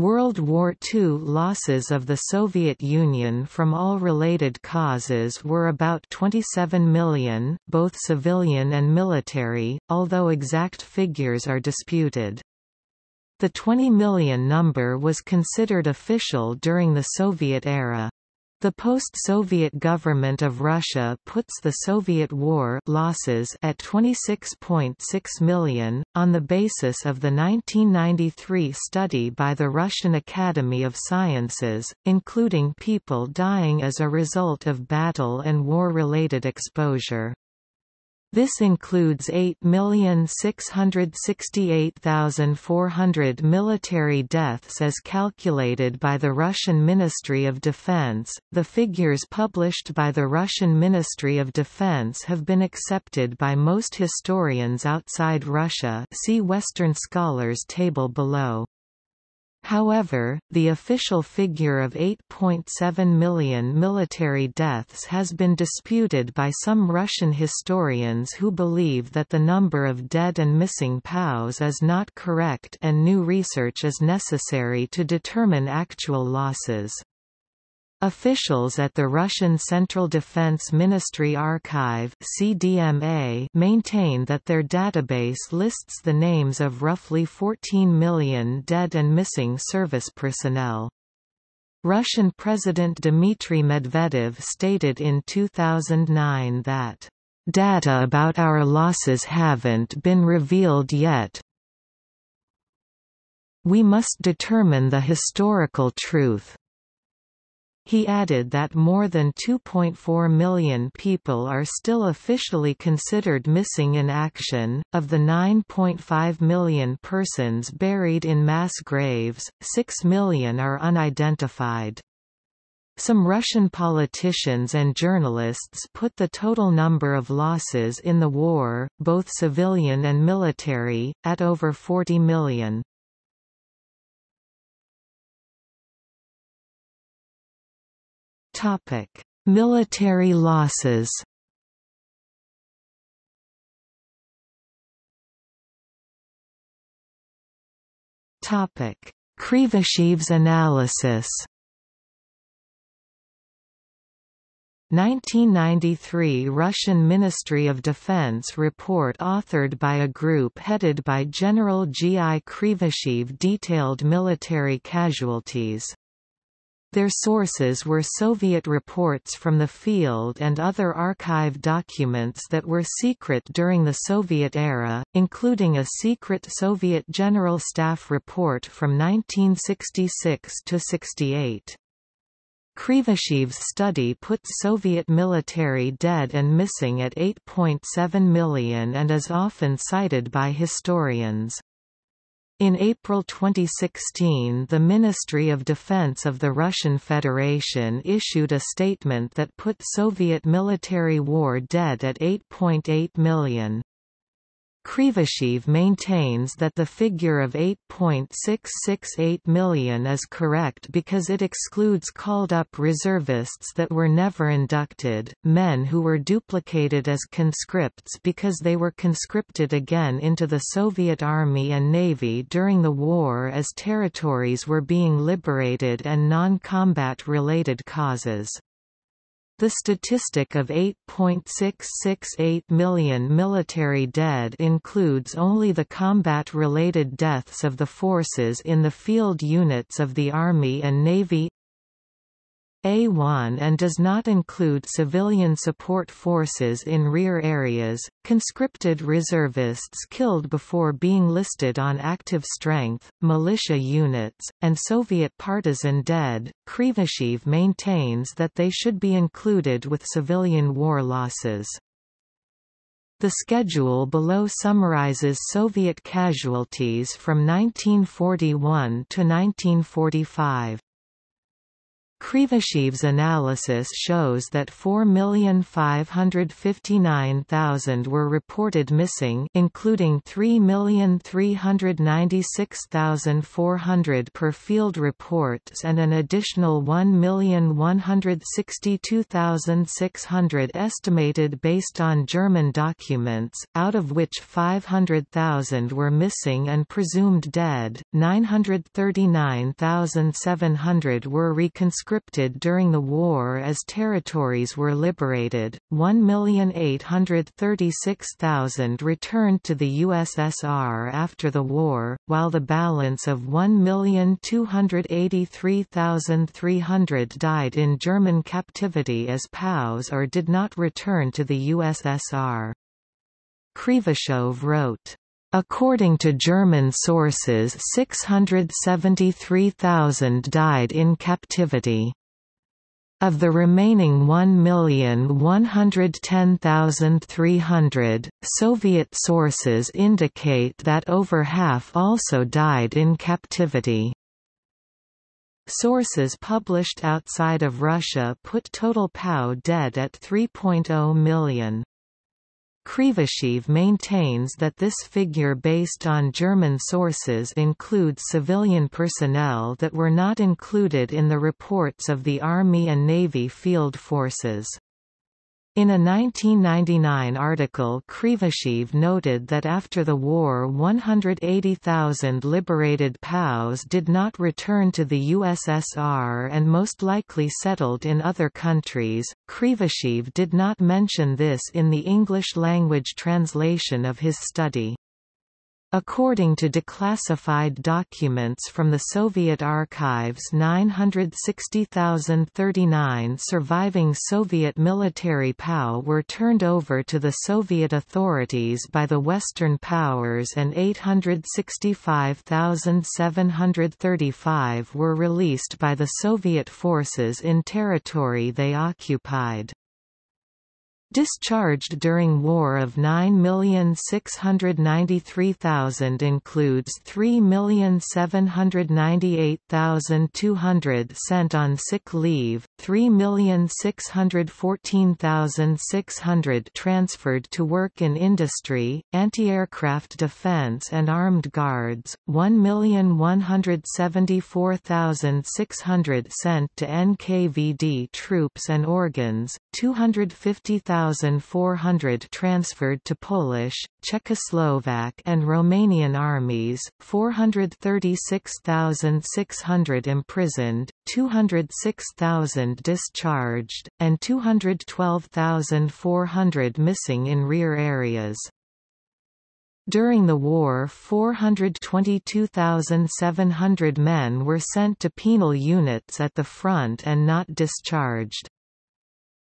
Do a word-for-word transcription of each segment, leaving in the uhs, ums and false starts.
World War Two losses of the Soviet Union from all related causes were about twenty-seven million, both civilian and military, although exact figures are disputed. The twenty million number was considered official during the Soviet era. The post-Soviet government of Russia puts the Soviet war losses at twenty-six point six million, on the basis of the nineteen ninety-three study by the Russian Academy of Sciences, including people dying as a result of battle and war-related exposure. This includes eight million six hundred sixty-eight thousand four hundred military deaths as calculated by the Russian Ministry of Defense. The figures published by the Russian Ministry of Defense have been accepted by most historians outside Russia. See Western Scholars table below. However, the official figure of eight point seven million military deaths has been disputed by some Russian historians who believe that the number of dead and missing P O Ws is not correct and new research is necessary to determine actual losses. Officials at the Russian Central Defense Ministry Archive (C D M A) maintain that their database lists the names of roughly fourteen million dead and missing service personnel. Russian President Dmitry Medvedev stated in two thousand nine that, "Data about our losses haven't been revealed yet. We must determine the historical truth." He added that more than two point four million people are still officially considered missing in action. Of the nine point five million persons buried in mass graves, six million are unidentified. Some Russian politicians and journalists put the total number of losses in the war, both civilian and military, at over forty million. Topic: Military losses. Topic: Krivoshev's analysis. nineteen ninety-three Russian Ministry of Defense report authored by a group headed by General G I Krivosheev detailed military casualties. Their sources were Soviet reports from the field and other archive documents that were secret during the Soviet era, including a secret Soviet General Staff report from nineteen sixty-six to sixty-eight. Krivoshev's study puts Soviet military dead and missing at eight point seven million and is often cited by historians. In April twenty sixteen, the Ministry of Defense of the Russian Federation issued a statement that put Soviet military war dead at eight point eight million. Krivosheev maintains that the figure of eight point six six eight million is correct because it excludes called-up reservists that were never inducted, men who were duplicated as conscripts because they were conscripted again into the Soviet Army and Navy during the war as territories were being liberated, and non-combat-related causes. The statistic of eight point six six eight million military dead includes only the combat-related deaths of the forces in the field units of the Army and Navy A one and does not include civilian support forces in rear areas, conscripted reservists killed before being listed on active strength, militia units, and Soviet partisan dead. Krivosheev maintains that they should be included with civilian war losses. The schedule below summarizes Soviet casualties from nineteen forty-one to nineteen forty-five. Krivoshev's analysis shows that four million five hundred fifty-nine thousand were reported missing, including three million three hundred ninety-six thousand four hundred per field reports and an additional one million one hundred sixty-two thousand six hundred estimated based on German documents, out of which five hundred thousand were missing and presumed dead, nine hundred thirty-nine thousand seven hundred were reconstructed conscripted during the war as territories were liberated, one million eight hundred thirty-six thousand returned to the U S S R after the war, while the balance of one million two hundred eighty-three thousand three hundred died in German captivity as POWs or did not return to the U S S R. Krivosheev wrote, "According to German sources, six hundred seventy-three thousand died in captivity. Of the remaining one million one hundred ten thousand three hundred, Soviet sources indicate that over half also died in captivity." Sources published outside of Russia put total POW dead at three point zero million. Krivosheev maintains that this figure based on German sources includes civilian personnel that were not included in the reports of the Army and Navy field forces. In a nineteen ninety-nine article, Krivosheev noted that after the war one hundred eighty thousand liberated POWs did not return to the U S S R and most likely settled in other countries. Krivosheev did not mention this in the English-language translation of his study. According to declassified documents from the Soviet archives, nine hundred sixty thousand thirty-nine surviving Soviet military POW were turned over to the Soviet authorities by the Western powers and eight hundred sixty-five thousand seven hundred thirty-five were released by the Soviet forces in territory they occupied. Discharged during war of nine million six hundred ninety-three thousand includes three million seven hundred ninety-eight thousand two hundred sent on sick leave, three million six hundred fourteen thousand six hundred transferred to work in industry, anti-aircraft defense and armed guards, one million one hundred seventy-four thousand six hundred sent to N K V D troops and organs, two hundred fifty thousand four hundred transferred to Polish, Czechoslovak and Romanian armies, four hundred thirty-six thousand six hundred imprisoned, two hundred six thousand discharged, and two hundred twelve thousand four hundred missing in rear areas. During the war, four hundred twenty-two thousand seven hundred men were sent to penal units at the front and not discharged.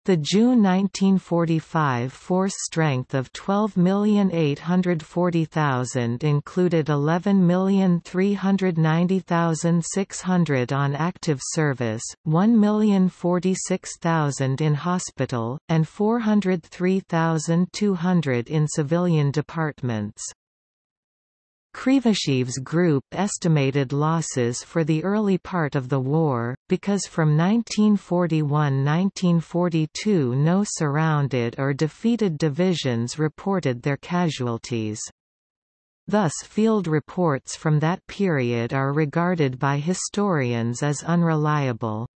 The June nineteen forty-five force strength of twelve million eight hundred forty thousand included eleven million three hundred ninety thousand six hundred on active service, one million forty-six thousand in hospital, and four hundred three thousand two hundred in civilian departments. Krivoshev's group estimated losses for the early part of the war, because from nineteen forty-one to nineteen forty-two no surrounded or defeated divisions reported their casualties. Thus field reports from that period are regarded by historians as unreliable.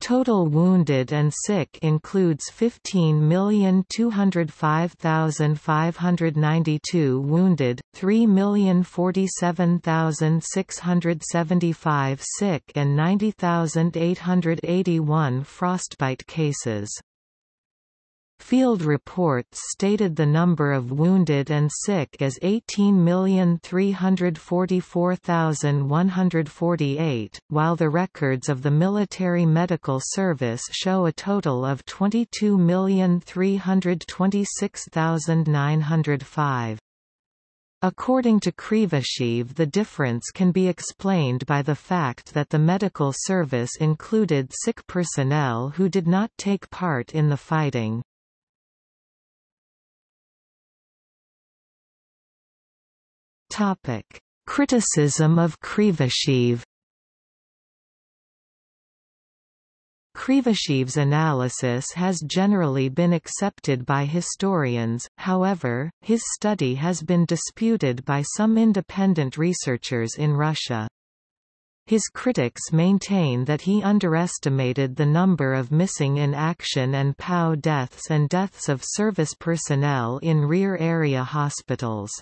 Total wounded and sick includes fifteen million two hundred five thousand five hundred ninety-two wounded, three million forty-seven thousand six hundred seventy-five sick and ninety thousand eight hundred eighty-one frostbite cases. Field reports stated the number of wounded and sick as eighteen million three hundred forty-four thousand one hundred forty-eight, while the records of the military medical service show a total of twenty-two million three hundred twenty-six thousand nine hundred five. According to Krivosheev, the difference can be explained by the fact that the medical service included sick personnel who did not take part in the fighting. Topic: Criticism of Krivosheev. Krivoshev's analysis has generally been accepted by historians, however, his study has been disputed by some independent researchers in Russia. His critics maintain that he underestimated the number of missing in action and POW deaths and deaths of service personnel in rear area hospitals.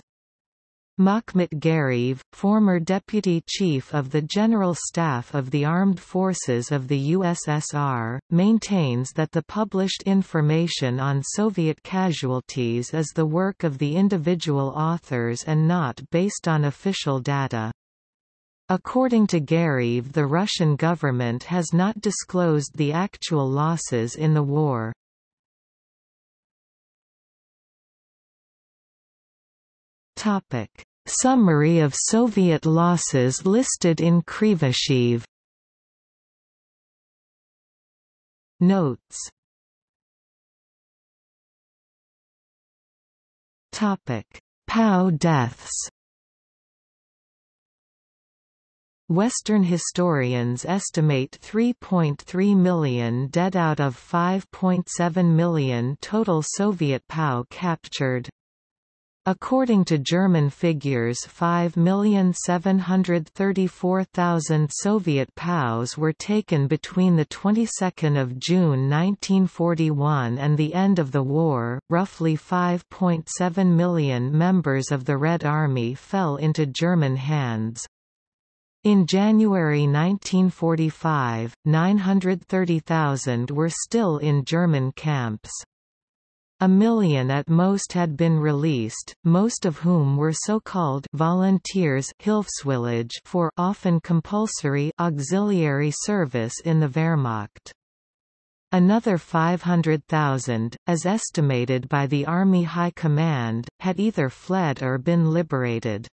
Makhmut Gareev, former deputy chief of the General Staff of the Armed Forces of the U S S R, maintains that the published information on Soviet casualties is the work of the individual authors and not based on official data. According to Gareev, the Russian government has not disclosed the actual losses in the war. Topic: Summary of Soviet losses listed in Krivosheev. Notes. Topic: POW deaths. Western historians estimate three point three million dead out of five point seven million total Soviet POW captured. According to German figures, five million seven hundred thirty-four thousand Soviet POWs were taken between the twenty-second of June nineteen forty-one and the end of the war. Roughly five point seven million members of the Red Army fell into German hands. In January nineteen forty-five, nine hundred thirty thousand were still in German camps. A million at most had been released, most of whom were so-called volunteers for often compulsory auxiliary service in the Wehrmacht. Another five hundred thousand, as estimated by the Army High Command, had either fled or been liberated.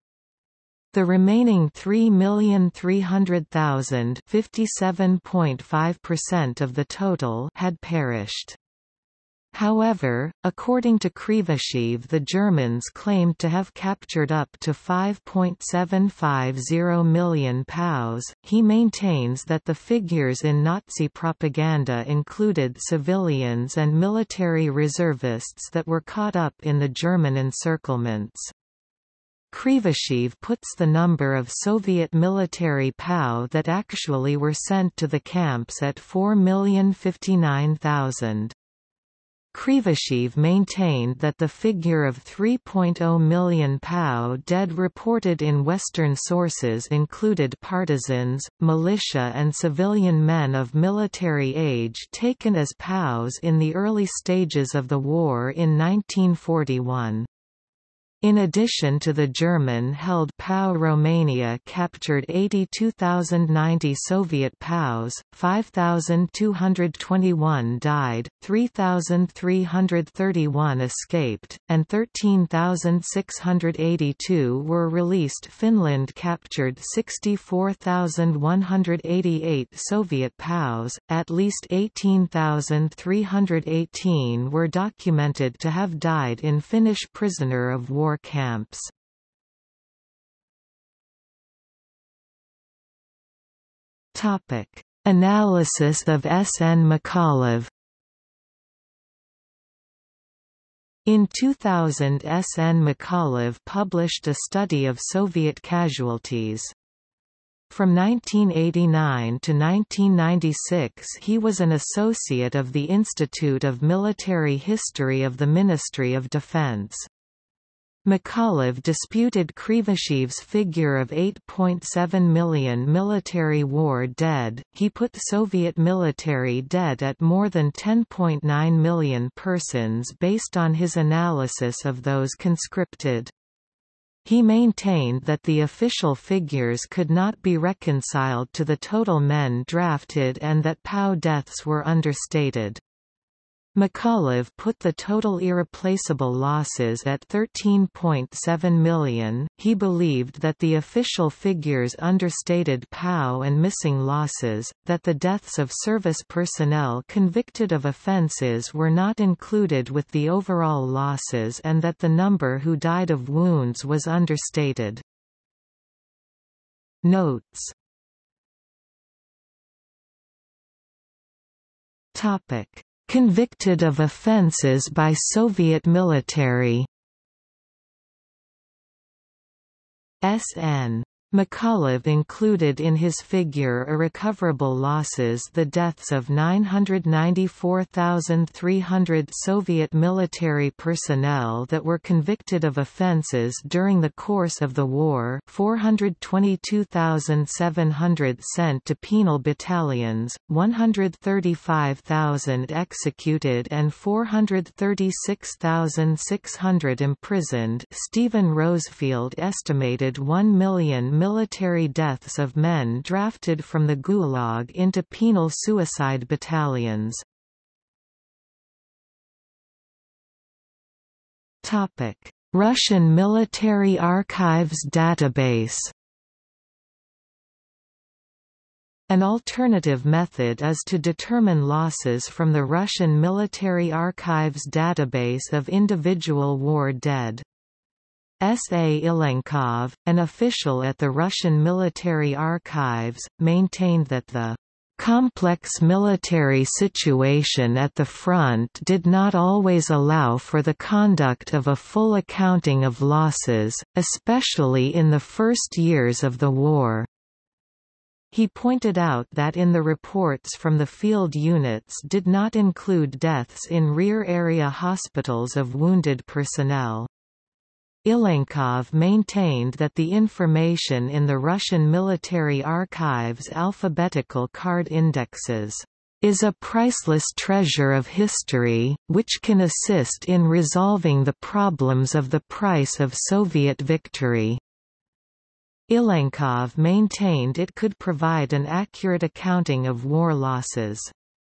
The remaining three million three hundred thousand, fifty-seven point five percent of the total, had perished. However, according to Krivosheev, the Germans claimed to have captured up to five point seven five zero million POWs. He maintains that the figures in Nazi propaganda included civilians and military reservists that were caught up in the German encirclements. Krivosheev puts the number of Soviet military POW that actually were sent to the camps at four million fifty-nine thousand. Krivosheev maintained that the figure of three point zero million POW dead reported in Western sources included partisans, militia and civilian men of military age taken as POWs in the early stages of the war in nineteen forty-one. In addition to the German-held POW, Romania captured eighty-two thousand ninety Soviet POWs, five thousand two hundred twenty-one died, three thousand three hundred thirty-one escaped, and thirteen thousand six hundred eighty-two were released. Finland captured sixty-four thousand one hundred eighty-eight Soviet POWs, at least eighteen thousand three hundred eighteen were documented to have died in Finnish prisoner of war camps. Topic: Analysis of S. N. Mikhalev. In two thousand, S. N. Mikhalev published a study of Soviet casualties. From nineteen eighty-nine to nineteen ninety-six, he was an associate of the Institute of Military History of the Ministry of Defense. Mikhalev disputed Krivoshev's figure of eight point seven million military war dead. He put Soviet military dead at more than ten point nine million persons based on his analysis of those conscripted. He maintained that the official figures could not be reconciled to the total men drafted and that POW deaths were understated. Mikhalev put the total irreplaceable losses at thirteen point seven million. He believed that the official figures understated POW and missing losses, that the deaths of service personnel convicted of offenses were not included with the overall losses, and that the number who died of wounds was understated. Notes. Topic: Convicted of offenses by Soviet military. S N Mikhalev included in his figure irrecoverable losses the deaths of nine hundred ninety-four thousand three hundred Soviet military personnel that were convicted of offenses during the course of the war, four hundred twenty-two thousand seven hundred sent to penal battalions, one hundred thirty-five thousand executed and four hundred thirty-six thousand six hundred imprisoned. Stephen Rosefield estimated one million military deaths of men drafted from the Gulag into penal suicide battalions. Topic: Russian Military Archives Database. An alternative method is to determine losses from the Russian Military Archives Database of individual war dead. S A Ilenkov, an official at the Russian Military Archives, maintained that the complex military situation at the front did not always allow for the conduct of a full accounting of losses, especially in the first years of the war. He pointed out that in the reports from the field units did not include deaths in rear area hospitals of wounded personnel. Ilenkov maintained that the information in the Russian Military Archives' alphabetical card indexes is a priceless treasure of history, which can assist in resolving the problems of the price of Soviet victory. Ilenkov maintained it could provide an accurate accounting of war losses.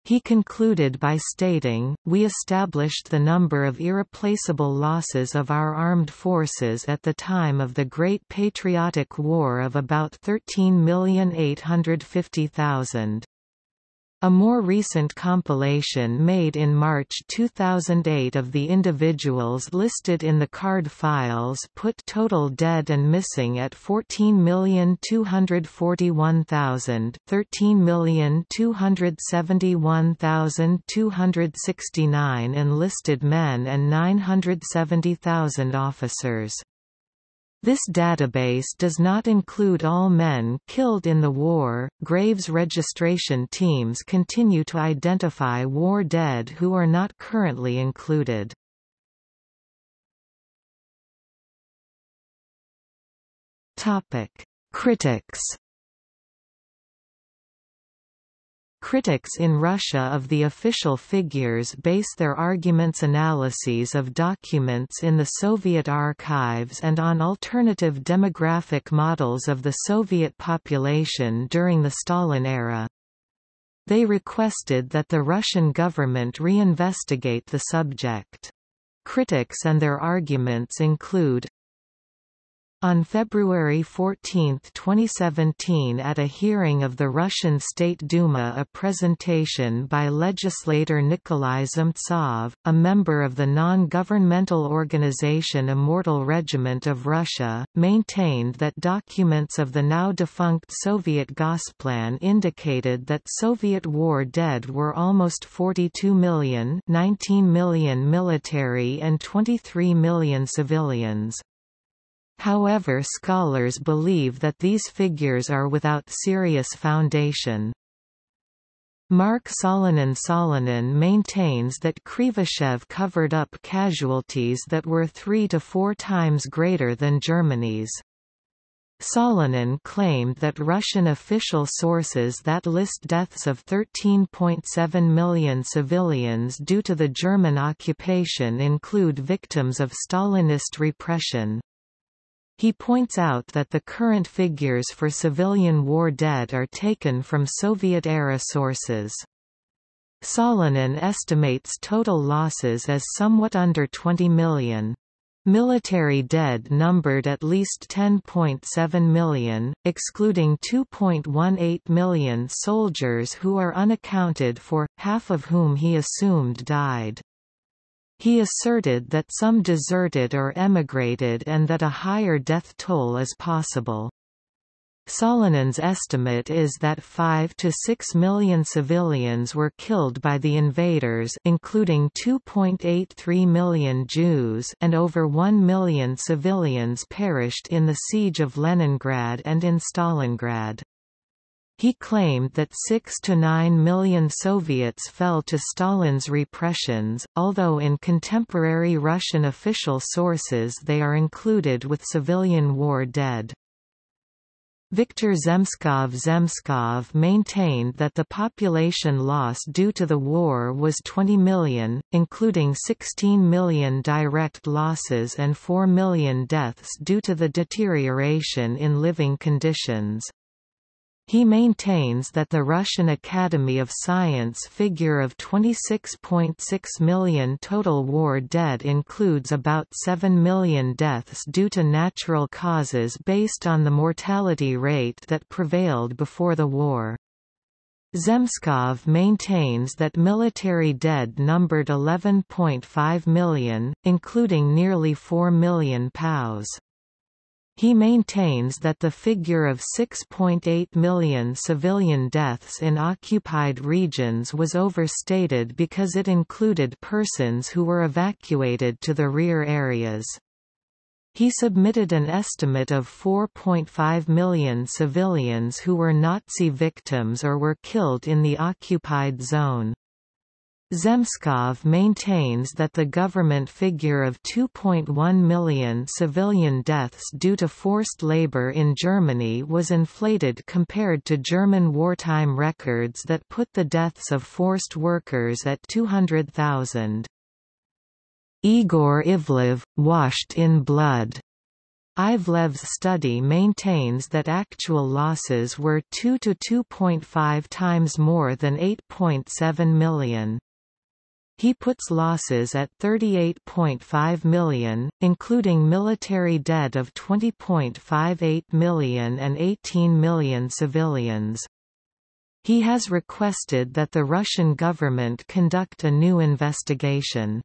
He concluded by stating, "We established the number of irreplaceable losses of our armed forces at the time of the Great Patriotic War of about thirteen million eight hundred fifty thousand. A more recent compilation made in March two thousand eight of the individuals listed in the card files put total dead and missing at fourteen million two hundred forty-one thousand, thirteen million two hundred seventy-one thousand two hundred sixty-nine enlisted men and nine hundred seventy thousand officers. This database does not include all men killed in the war. Graves registration teams continue to identify war dead who are not currently included. Topic: Critics. Critics in Russia of the official figures base their arguments analyses of documents in the Soviet archives and on alternative demographic models of the Soviet population during the Stalin era. They requested that the Russian government reinvestigate the subject. Critics and their arguments include: on February fourteenth twenty seventeen, at a hearing of the Russian State Duma, a presentation by legislator Nikolai Zemtsov, a member of the non-governmental organization Immortal Regiment of Russia, maintained that documents of the now-defunct Soviet Gosplan indicated that Soviet war dead were almost forty-two million, nineteen million military and twenty-three million civilians. However, scholars believe that these figures are without serious foundation. Mark Solonin Solonin maintains that Krivosheev covered up casualties that were three to four times greater than Germany's. Solonin claimed that Russian official sources that list deaths of thirteen point seven million civilians due to the German occupation include victims of Stalinist repression. He points out that the current figures for civilian war dead are taken from Soviet-era sources. Solonin estimates total losses as somewhat under twenty million. Military dead numbered at least ten point seven million, excluding two point one eight million soldiers who are unaccounted for, half of whom he assumed died. He asserted that some deserted or emigrated and that a higher death toll is possible. Solonin's estimate is that five to six million civilians were killed by the invaders, including two point eight three million Jews, and over one million civilians perished in the siege of Leningrad and in Stalingrad. He claimed that six to nine million Soviets fell to Stalin's repressions, although in contemporary Russian official sources they are included with civilian war dead. Viktor Zemskov Zemskov maintained that the population loss due to the war was twenty million, including sixteen million direct losses and four million deaths due to the deterioration in living conditions. He maintains that the Russian Academy of Science figure of twenty-six point six million total war dead includes about seven million deaths due to natural causes based on the mortality rate that prevailed before the war. Zemskov maintains that military dead numbered eleven point five million, including nearly four million POWs. He maintains that the figure of six point eight million civilian deaths in occupied regions was overstated because it included persons who were evacuated to the rear areas. He submitted an estimate of four point five million civilians who were Nazi victims or were killed in the occupied zone. Zemskov maintains that the government figure of two point one million civilian deaths due to forced labor in Germany was inflated compared to German wartime records that put the deaths of forced workers at two hundred thousand. Igor Ivlev, washed in blood. Ivlev's study maintains that actual losses were two to two point five times more than eight point seven million. He puts losses at thirty-eight point five million, including military dead of twenty point five eight million and eighteen million civilians. He has requested that the Russian government conduct a new investigation.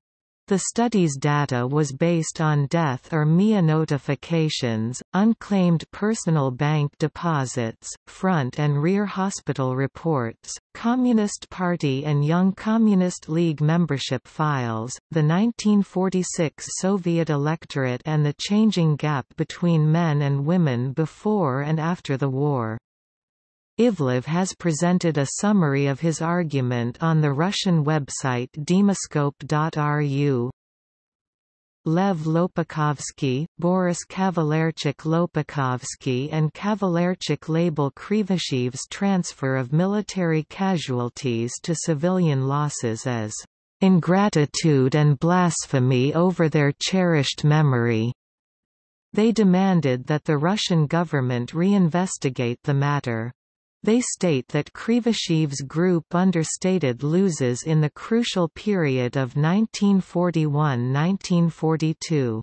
The study's data was based on death or M I A notifications, unclaimed personal bank deposits, front and rear hospital reports, Communist Party and Young Communist League membership files, the nineteen forty-six Soviet electorate and the changing gap between men and women before and after the war. Ivlev has presented a summary of his argument on the Russian website demoscope dot R U. Lev Lopukhovsky, Boris Kavalerchik Lopukhovsky and Kavalerchik label Krivoshev's transfer of military casualties to civilian losses as ingratitude and blasphemy over their cherished memory. They demanded that the Russian government reinvestigate the matter. They state that Krivoshev's group understated losses in the crucial period of nineteen forty-one to nineteen forty-two.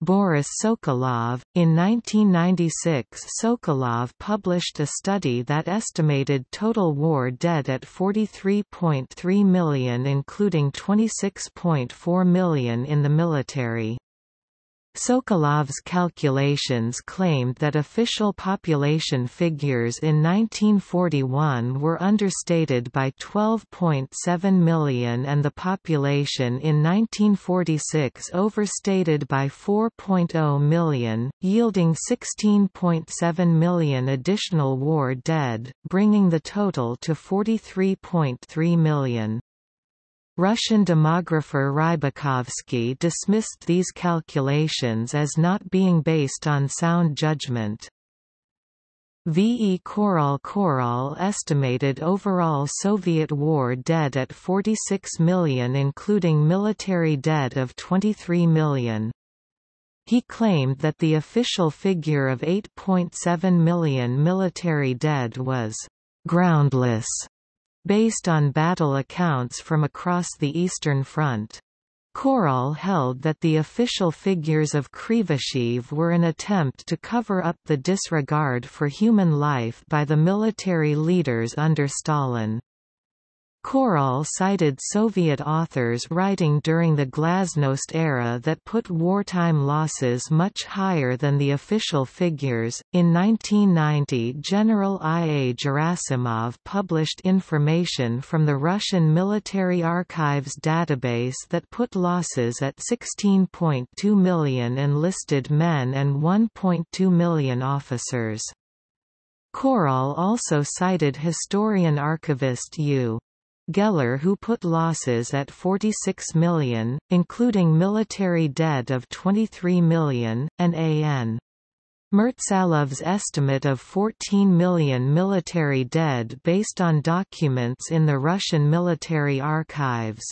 Boris Sokolov. In nineteen ninety-six, Sokolov published a study that estimated total war dead at forty-three point three million, including twenty-six point four million in the military. Sokolov's calculations claimed that official population figures in nineteen forty-one were understated by twelve point seven million and the population in nineteen forty-six overstated by four point zero million, yielding sixteen point seven million additional war dead, bringing the total to forty-three point three million. Russian demographer Rybakovsky dismissed these calculations as not being based on sound judgment. V E Korol Korol estimated overall Soviet war dead at forty-six million, including military dead of twenty-three million. He claimed that the official figure of eight point seven million military dead was groundless, based on battle accounts from across the Eastern Front. Korol held that the official figures of Krivosheev were an attempt to cover up the disregard for human life by the military leaders under Stalin. Korol cited Soviet authors writing during the Glasnost era that put wartime losses much higher than the official figures. In nineteen ninety, General I. A. Gerasimov published information from the Russian Military Archives database that put losses at sixteen point two million enlisted men and one point two million officers. Korol also cited historian archivist Yu. Geller, who put losses at forty-six million, including military dead of twenty-three million, and A N Mertsalov's estimate of fourteen million military dead based on documents in the Russian military archives.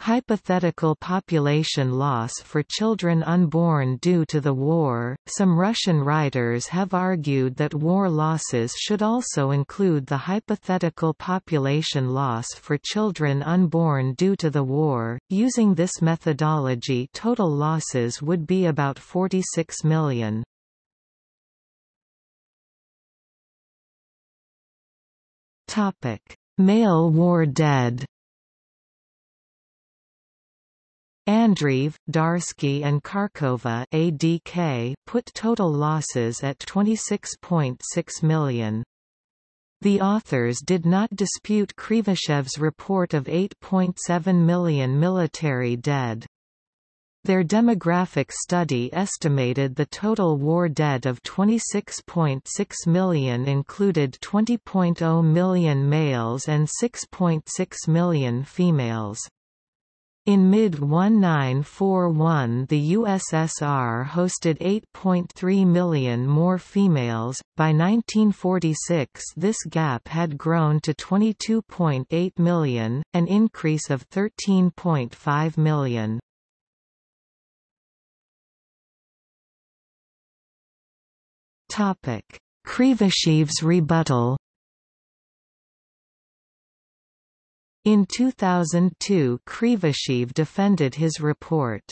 Hypothetical population loss for children unborn due to the war. Some Russian writers have argued that war losses should also include the hypothetical population loss for children unborn due to the war. Using this methodology, total losses would be about forty-six million. Topic: Male war dead. Andreev, Darsky and Kharkova (A D K) put total losses at twenty-six point six million. The authors did not dispute Krivoshev's report of eight point seven million military dead. Their demographic study estimated the total war dead of twenty-six point six million included twenty point zero million males and six point six million females. In mid nineteen forty-one, the U S S R hosted eight point three million more females. By nineteen forty-six, this gap had grown to twenty-two point eight million, an increase of thirteen point five million. Topic: Krivoshev's rebuttal. In two thousand two, Krivosheev defended his report.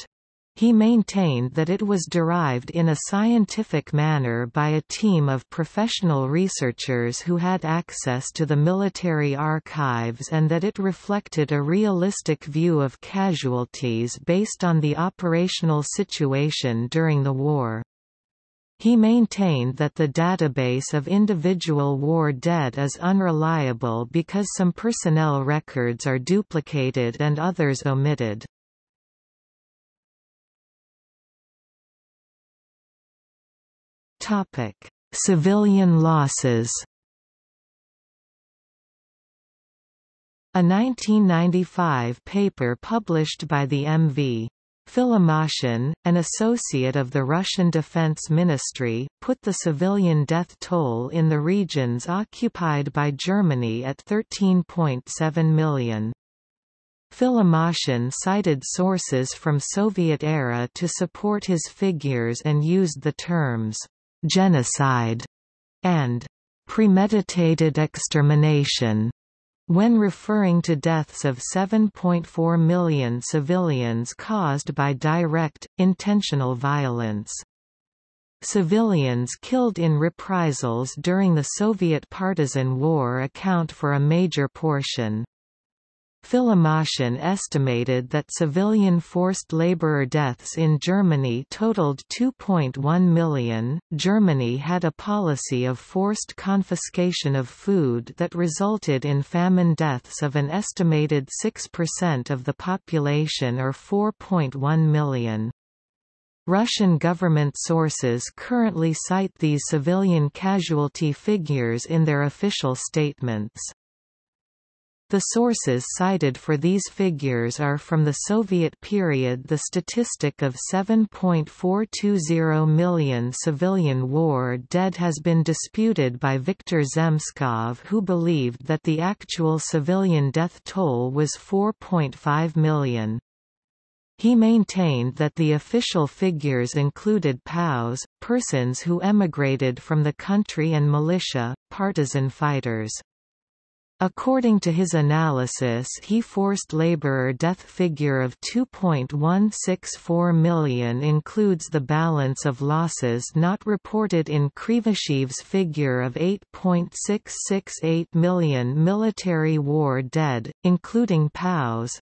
He maintained that it was derived in a scientific manner by a team of professional researchers who had access to the military archives and that it reflected a realistic view of casualties based on the operational situation during the war. He maintained that the database of individual war dead is unreliable because some personnel records are duplicated and others omitted. Topic: Civilian losses. A nineteen ninety-five paper published by the M V Filimoshin, an associate of the Russian Defense Ministry, put the civilian death toll in the regions occupied by Germany at thirteen point seven million. Filimoshin cited sources from Soviet era to support his figures and used the terms genocide and premeditated extermination when referring to deaths of seven point four million civilians caused by direct, intentional violence. Civilians killed in reprisals during the Soviet partisan war account for a major portion. Filimoshin estimated that civilian forced laborer deaths in Germany totaled two point one million. Germany had a policy of forced confiscation of food that resulted in famine deaths of an estimated six percent of the population, or four point one million. Russian government sources currently cite these civilian casualty figures in their official statements. The sources cited for these figures are from the Soviet period: the statistic of seven point four two zero million civilian war dead has been disputed by Viktor Zemskov, who believed that the actual civilian death toll was four point five million. He maintained that the official figures included POWs, persons who emigrated from the country, and militia, partisan fighters. According to his analysis, he forced laborer death figure of two point one six four million includes the balance of losses not reported in Krivoshev's figure of eight point six six eight million military war dead, including POWs.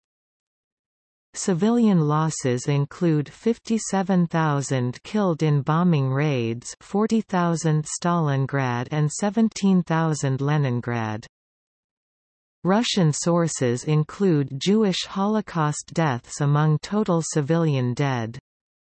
Civilian losses include fifty-seven thousand killed in bombing raids, forty thousand Stalingrad and seventeen thousand Leningrad. Russian sources include Jewish Holocaust deaths among total civilian dead.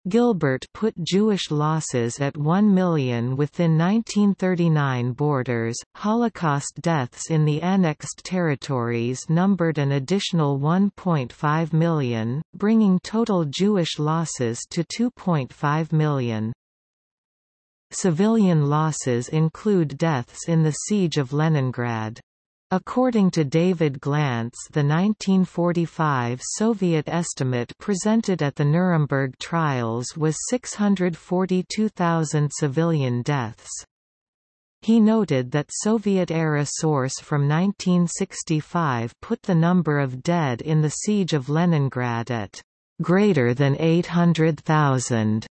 Gilbert put Jewish losses at one million within nineteen thirty-nine borders. Holocaust deaths in the annexed territories numbered an additional one point five million, bringing total Jewish losses to two point five million. Civilian losses include deaths in the siege of Leningrad. According to David Glantz, the nineteen forty-five Soviet estimate presented at the Nuremberg trials was six hundred forty-two thousand civilian deaths. He noted that Soviet-era source from nineteen sixty-five put the number of dead in the siege of Leningrad at greater than eight hundred thousand,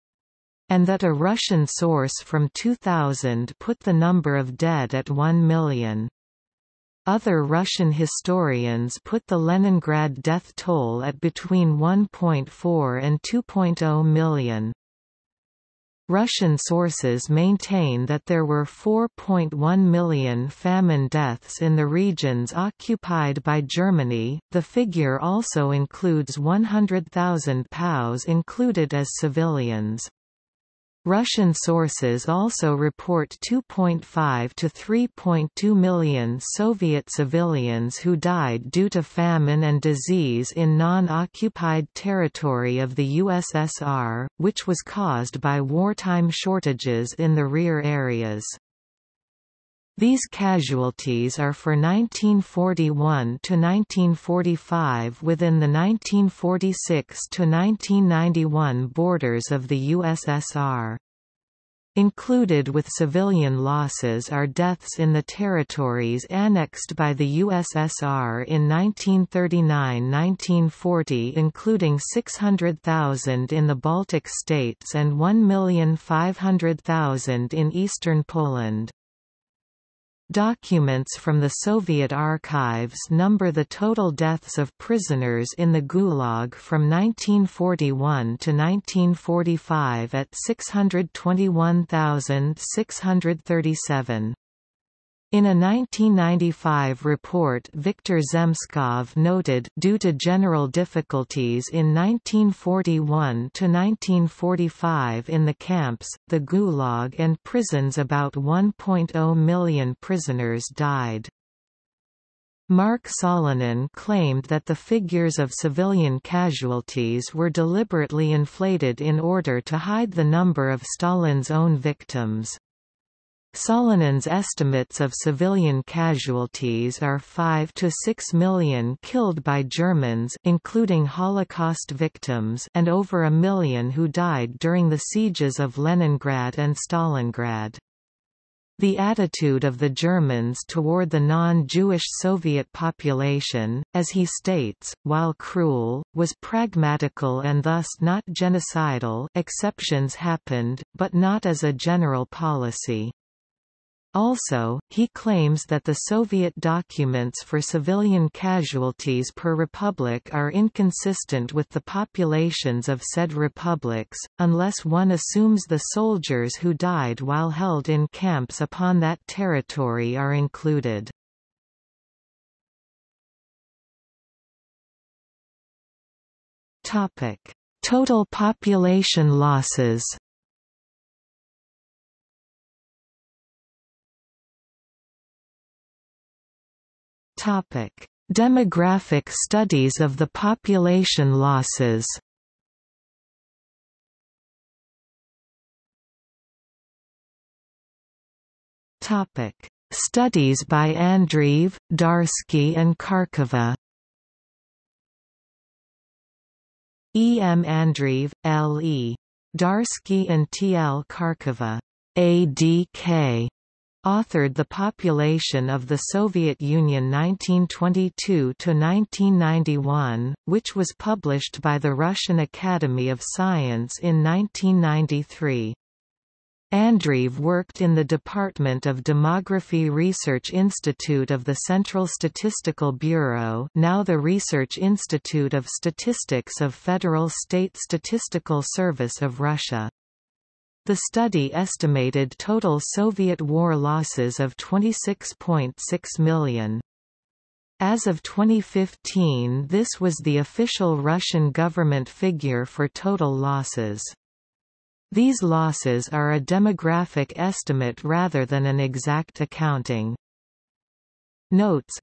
and that a Russian source from two thousand put the number of dead at one million. Other Russian historians put the Leningrad death toll at between one point four and two point zero million. Russian sources maintain that there were four point one million famine deaths in the regions occupied by Germany. The figure also includes one hundred thousand POWs included as civilians. Russian sources also report two point five to three point two million Soviet civilians who died due to famine and disease in non-occupied territory of the U S S R, which was caused by wartime shortages in the rear areas. These casualties are for nineteen forty-one to nineteen forty-five within the nineteen forty-six to nineteen ninety-one borders of the U S S R. Included with civilian losses are deaths in the territories annexed by the U S S R in nineteen thirty-nine to nineteen forty, including six hundred thousand in the Baltic states and one million five hundred thousand in eastern Poland. Documents from the Soviet archives number the total deaths of prisoners in the Gulag from nineteen forty-one to nineteen forty-five at six hundred twenty-one thousand six hundred thirty-seven. In a nineteen ninety-five report, Viktor Zemskov noted, due to general difficulties in nineteen forty-one to nineteen forty-five in the camps, the Gulag and prisons, about one point zero million prisoners died. Mark Solonin claimed that the figures of civilian casualties were deliberately inflated in order to hide the number of Stalin's own victims. Solonin's estimates of civilian casualties are five to six million killed by Germans, including Holocaust victims, and over a million who died during the sieges of Leningrad and Stalingrad. The attitude of the Germans toward the non-Jewish Soviet population, as he states, while cruel, was pragmatical and thus not genocidal. Exceptions happened, but not as a general policy. Also, he claims that the Soviet documents for civilian casualties per republic are inconsistent with the populations of said republics, unless one assumes the soldiers who died while held in camps upon that territory are included. Topic: Total population losses. Topic: Demographic studies of the population losses. Topic: Studies by Andreev, Darsky and Kharkova. E. M. Andreev, L. E. Darsky and T. L. Kharkova. A. D. K. authored The Population of the Soviet Union nineteen twenty-two to nineteen ninety-one, which was published by the Russian Academy of Science in nineteen ninety-three. Andreev worked in the Department of Demography Research Institute of the Central Statistical Bureau, now the Research Institute of Statistics of Federal State Statistical Service of Russia. The study estimated total Soviet war losses of twenty-six point six million. As of twenty fifteen, this was the official Russian government figure for total losses. These losses are a demographic estimate rather than an exact accounting. Notes.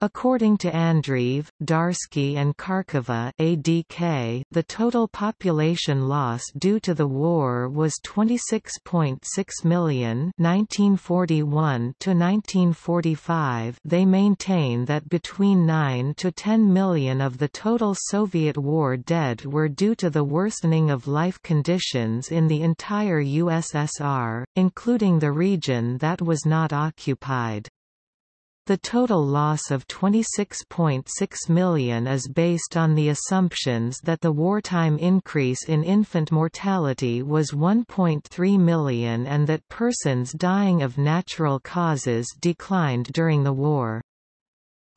According to Andreev, Darsky and Kharkova (A D K), the total population loss due to the war was twenty-six point six million (nineteen forty-one to nineteen forty-five). They maintain that between nine to ten million of the total Soviet war dead were due to the worsening of life conditions in the entire U S S R, including the region that was not occupied. The total loss of twenty-six point six million is based on the assumptions that the wartime increase in infant mortality was one point three million and that persons dying of natural causes declined during the war.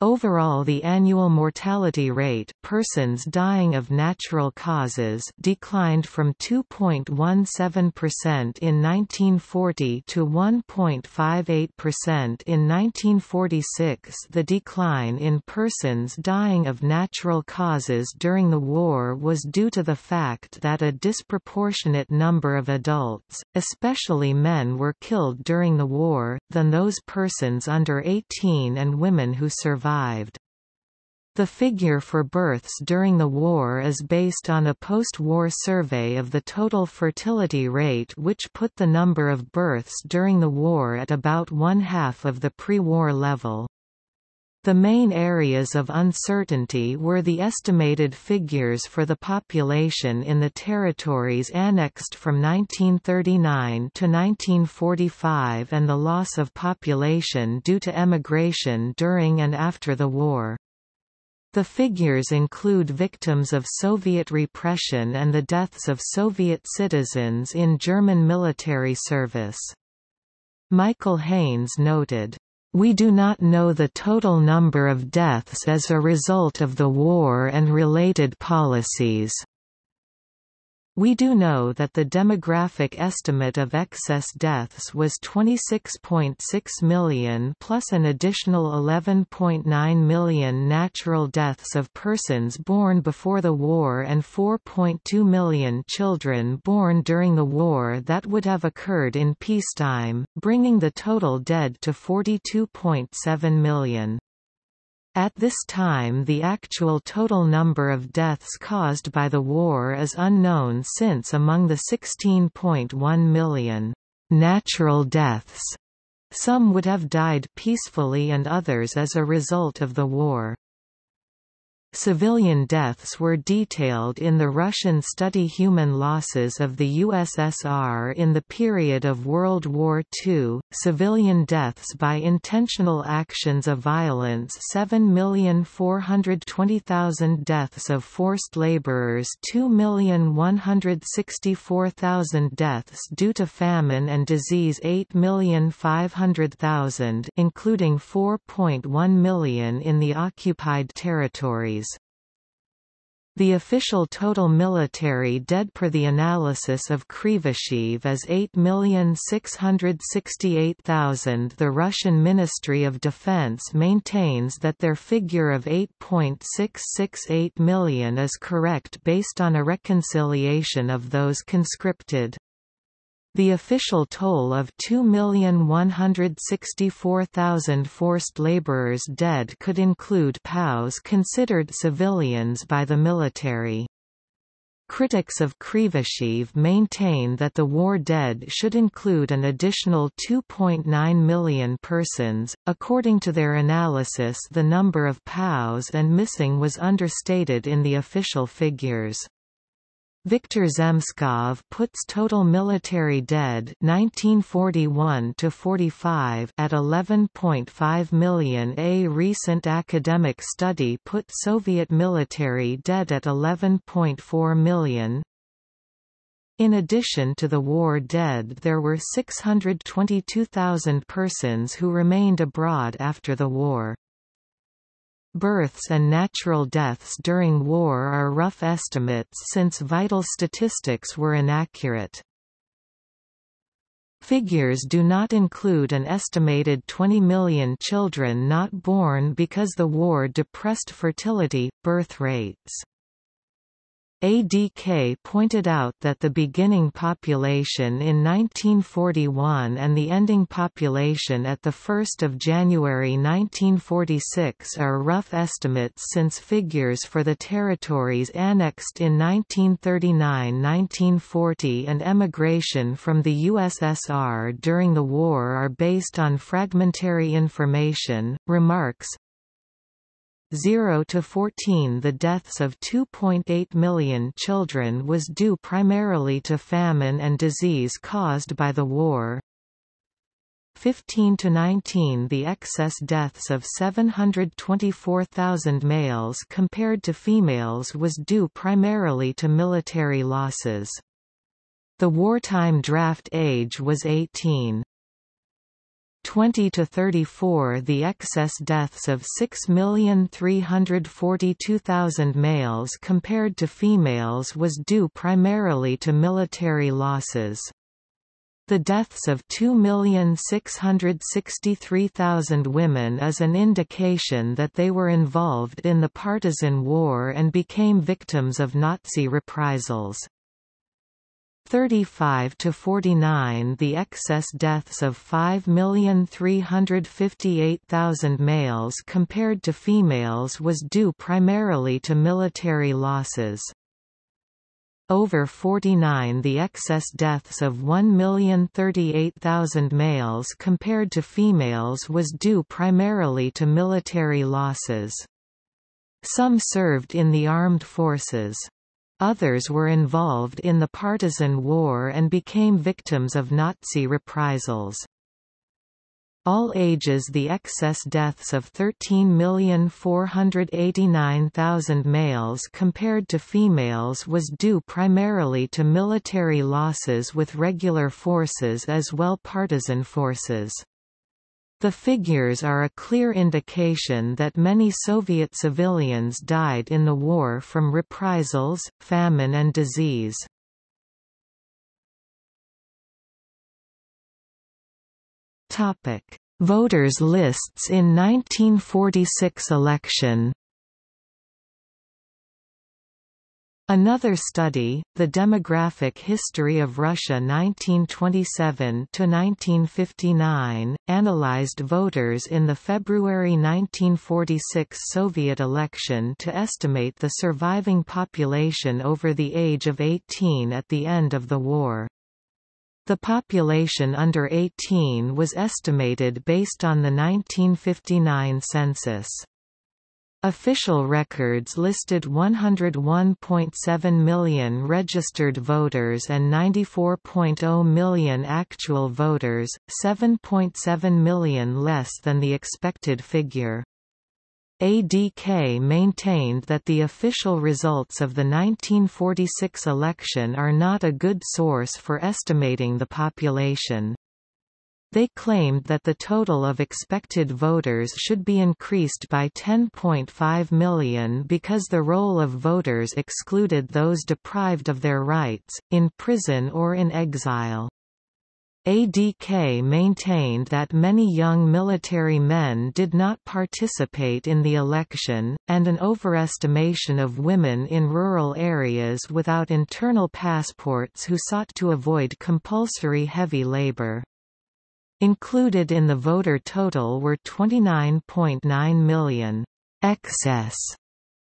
Overall, the annual mortality rate, persons dying of natural causes, declined from two point one seven percent in nineteen forty to one point five eight percent in nineteen forty-six. The decline in persons dying of natural causes during the war was due to the fact that a disproportionate number of adults, especially men, were killed during the war, than those persons under eighteen and women who survived. The figure for births during the war is based on a post-war survey of the total fertility rate, which put the number of births during the war at about one-half of the pre-war level. The main areas of uncertainty were the estimated figures for the population in the territories annexed from nineteen thirty-nine to nineteen forty-five and the loss of population due to emigration during and after the war. The figures include victims of Soviet repression and the deaths of Soviet citizens in German military service. Michael Haynes noted, "We do not know the total number of deaths as a result of the war and related policies. We do know that the demographic estimate of excess deaths was twenty-six point six million plus an additional eleven point nine million natural deaths of persons born before the war and four point two million children born during the war that would have occurred in peacetime, bringing the total dead to forty-two point seven million. At this time, the actual total number of deaths caused by the war is unknown, since among the sixteen point one million natural deaths, some would have died peacefully and others as a result of the war." Civilian deaths were detailed in the Russian study Human Losses of the U S S R in the period of World War Two. Civilian deaths by intentional actions of violence: seven million four hundred twenty thousand, deaths of forced laborers: two million one hundred sixty-four thousand, deaths due to famine and disease: eight million five hundred thousand, including four point one million in the occupied territories. The official total military dead per the analysis of Krivosheev is eight million six hundred sixty-eight thousand. The Russian Ministry of Defense maintains that their figure of eight point six six eight million is correct based on a reconciliation of those conscripted. The official toll of two million one hundred sixty-four thousand forced laborers dead could include POWs considered civilians by the military. Critics of Krivosheev maintain that the war dead should include an additional two point nine million persons. According to their analysis, the number of POWs and missing was understated in the official figures. Viktor Zemskov puts total military dead nineteen forty-one to forty-five at eleven point five million. A recent academic study put Soviet military dead at eleven point four million. In addition to the war dead, there were six hundred twenty-two thousand persons who remained abroad after the war. Births and natural deaths during war are rough estimates since vital statistics were inaccurate. Figures do not include an estimated twenty million children not born because the war depressed fertility, birth rates. A D K pointed out that the beginning population in nineteen forty-one and the ending population at the first of January nineteen forty-six are rough estimates since figures for the territories annexed in nineteen thirty-nine to nineteen forty and emigration from the U S S R during the war are based on fragmentary information. Remarks: zero to fourteen. The deaths of two point eight million children was due primarily to famine and disease caused by the war. fifteen to nineteen. The excess deaths of seven hundred twenty-four thousand males compared to females was due primarily to military losses. The wartime draft age was eighteen. twenty to thirty-four. The excess deaths of six million three hundred forty-two thousand males compared to females was due primarily to military losses. The deaths of two million six hundred sixty-three thousand women is an indication that they were involved in the partisan war and became victims of Nazi reprisals. thirty-five to forty-nine. The excess deaths of five million three hundred fifty-eight thousand males compared to females was due primarily to military losses. Over forty-nine. The excess deaths of one million thirty-eight thousand males compared to females was due primarily to military losses. Some served in the armed forces. Others were involved in the partisan war and became victims of Nazi reprisals. All ages. The excess deaths of thirteen million four hundred eighty-nine thousand males compared to females was due primarily to military losses with regular forces as well partisan forces. The figures are a clear indication that many Soviet civilians died in the war from reprisals, famine and disease. Topic: Voters lists in nineteen forty-six election. Another study, The Demographic History of Russia nineteen twenty-seven to nineteen fifty-nine, analyzed voters in the February nineteen forty-six Soviet election to estimate the surviving population over the age of eighteen at the end of the war. The population under eighteen was estimated based on the nineteen fifty-nine census. Official records listed one hundred one point seven million registered voters and ninety-four point zero million actual voters, seven point seven million less than the expected figure. A D K maintained that the official results of the nineteen forty-six election are not a good source for estimating the population. They claimed that the total of expected voters should be increased by ten point five million because the role of voters excluded those deprived of their rights, in prison or in exile. A D K maintained that many young military men did not participate in the election, and an overestimation of women in rural areas without internal passports who sought to avoid compulsory heavy labor. Included in the voter total were twenty-nine point nine million excess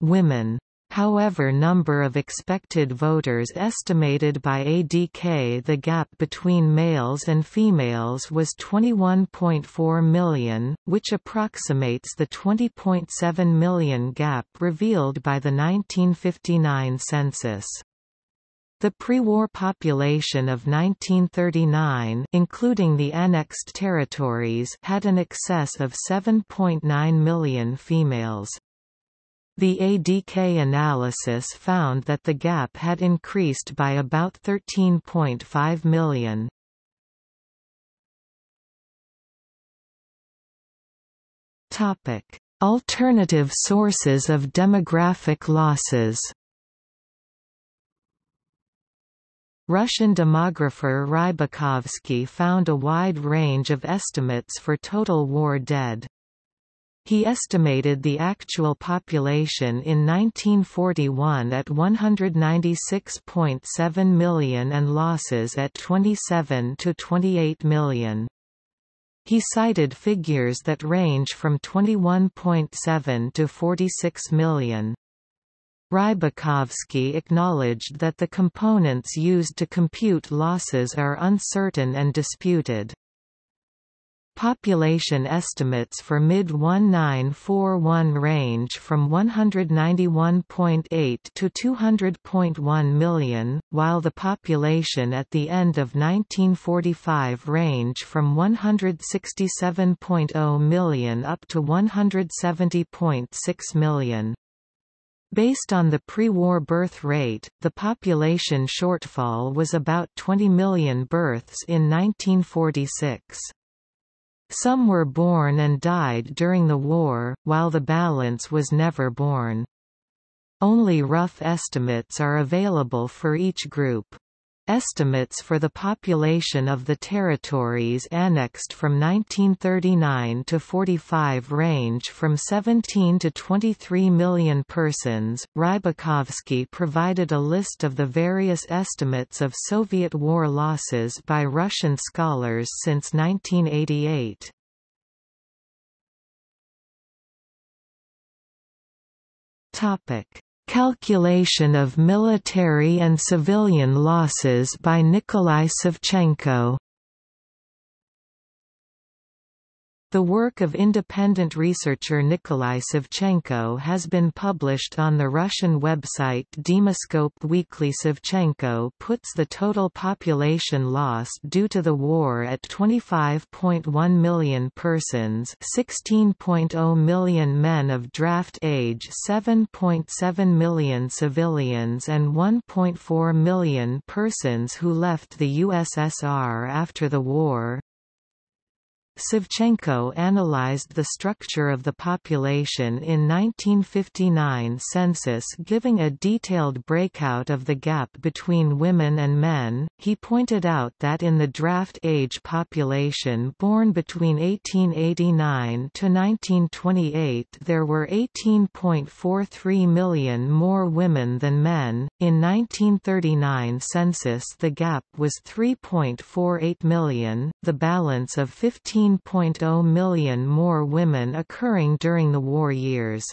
women. However, number of expected voters estimated by A D K, the gap between males and females was twenty-one point four million, which approximates the twenty point seven million gap revealed by the nineteen fifty-nine census. The pre-war population of nineteen thirty-nine, including the annexed territories, had an excess of seven point nine million females. The A D K analysis found that the gap had increased by about thirteen point five million. Topic: Alternative sources of demographic losses. Russian demographer Rybakovsky found a wide range of estimates for total war dead. He estimated the actual population in nineteen forty-one at one hundred ninety-six point seven million and losses at twenty-seven to twenty-eight million. He cited figures that range from twenty-one point seven to forty-six million. Rybakovsky acknowledged that the components used to compute losses are uncertain and disputed. Population estimates for mid nineteen forty-one range from one hundred ninety-one point eight to two hundred point one million, while the population at the end of nineteen forty-five range from one hundred sixty-seven point zero million up to one hundred seventy point six million. Based on the pre-war birth rate, the population shortfall was about twenty million births in nineteen forty-six. Some were born and died during the war, while the balance was never born. Only rough estimates are available for each group. Estimates for the population of the territories annexed from nineteen thirty-nine to forty-five range from seventeen to twenty-three million persons. Rybakovsky provided a list of the various estimates of Soviet war losses by Russian scholars since nineteen eighty-eight. Topic: Calculation of military and civilian losses by Nikolai Savchenko. The work of independent researcher Nikolai Savchenko has been published on the Russian website Demoscope Weekly. Savchenko puts the total population lost due to the war at twenty-five point one million persons, sixteen point zero million men of draft age, seven point seven million civilians and one point four million persons who left the U S S R after the war. Savchenko analyzed the structure of the population in nineteen fifty-nine census, giving a detailed breakout of the gap between women and men. He pointed out that in the draft age population born between eighteen eighty-nine to nineteen twenty-eight there were eighteen point four three million more women than men. In nineteen thirty-nine census the gap was three point four eight million, the balance of fifteen point zero million more women occurring during the war years.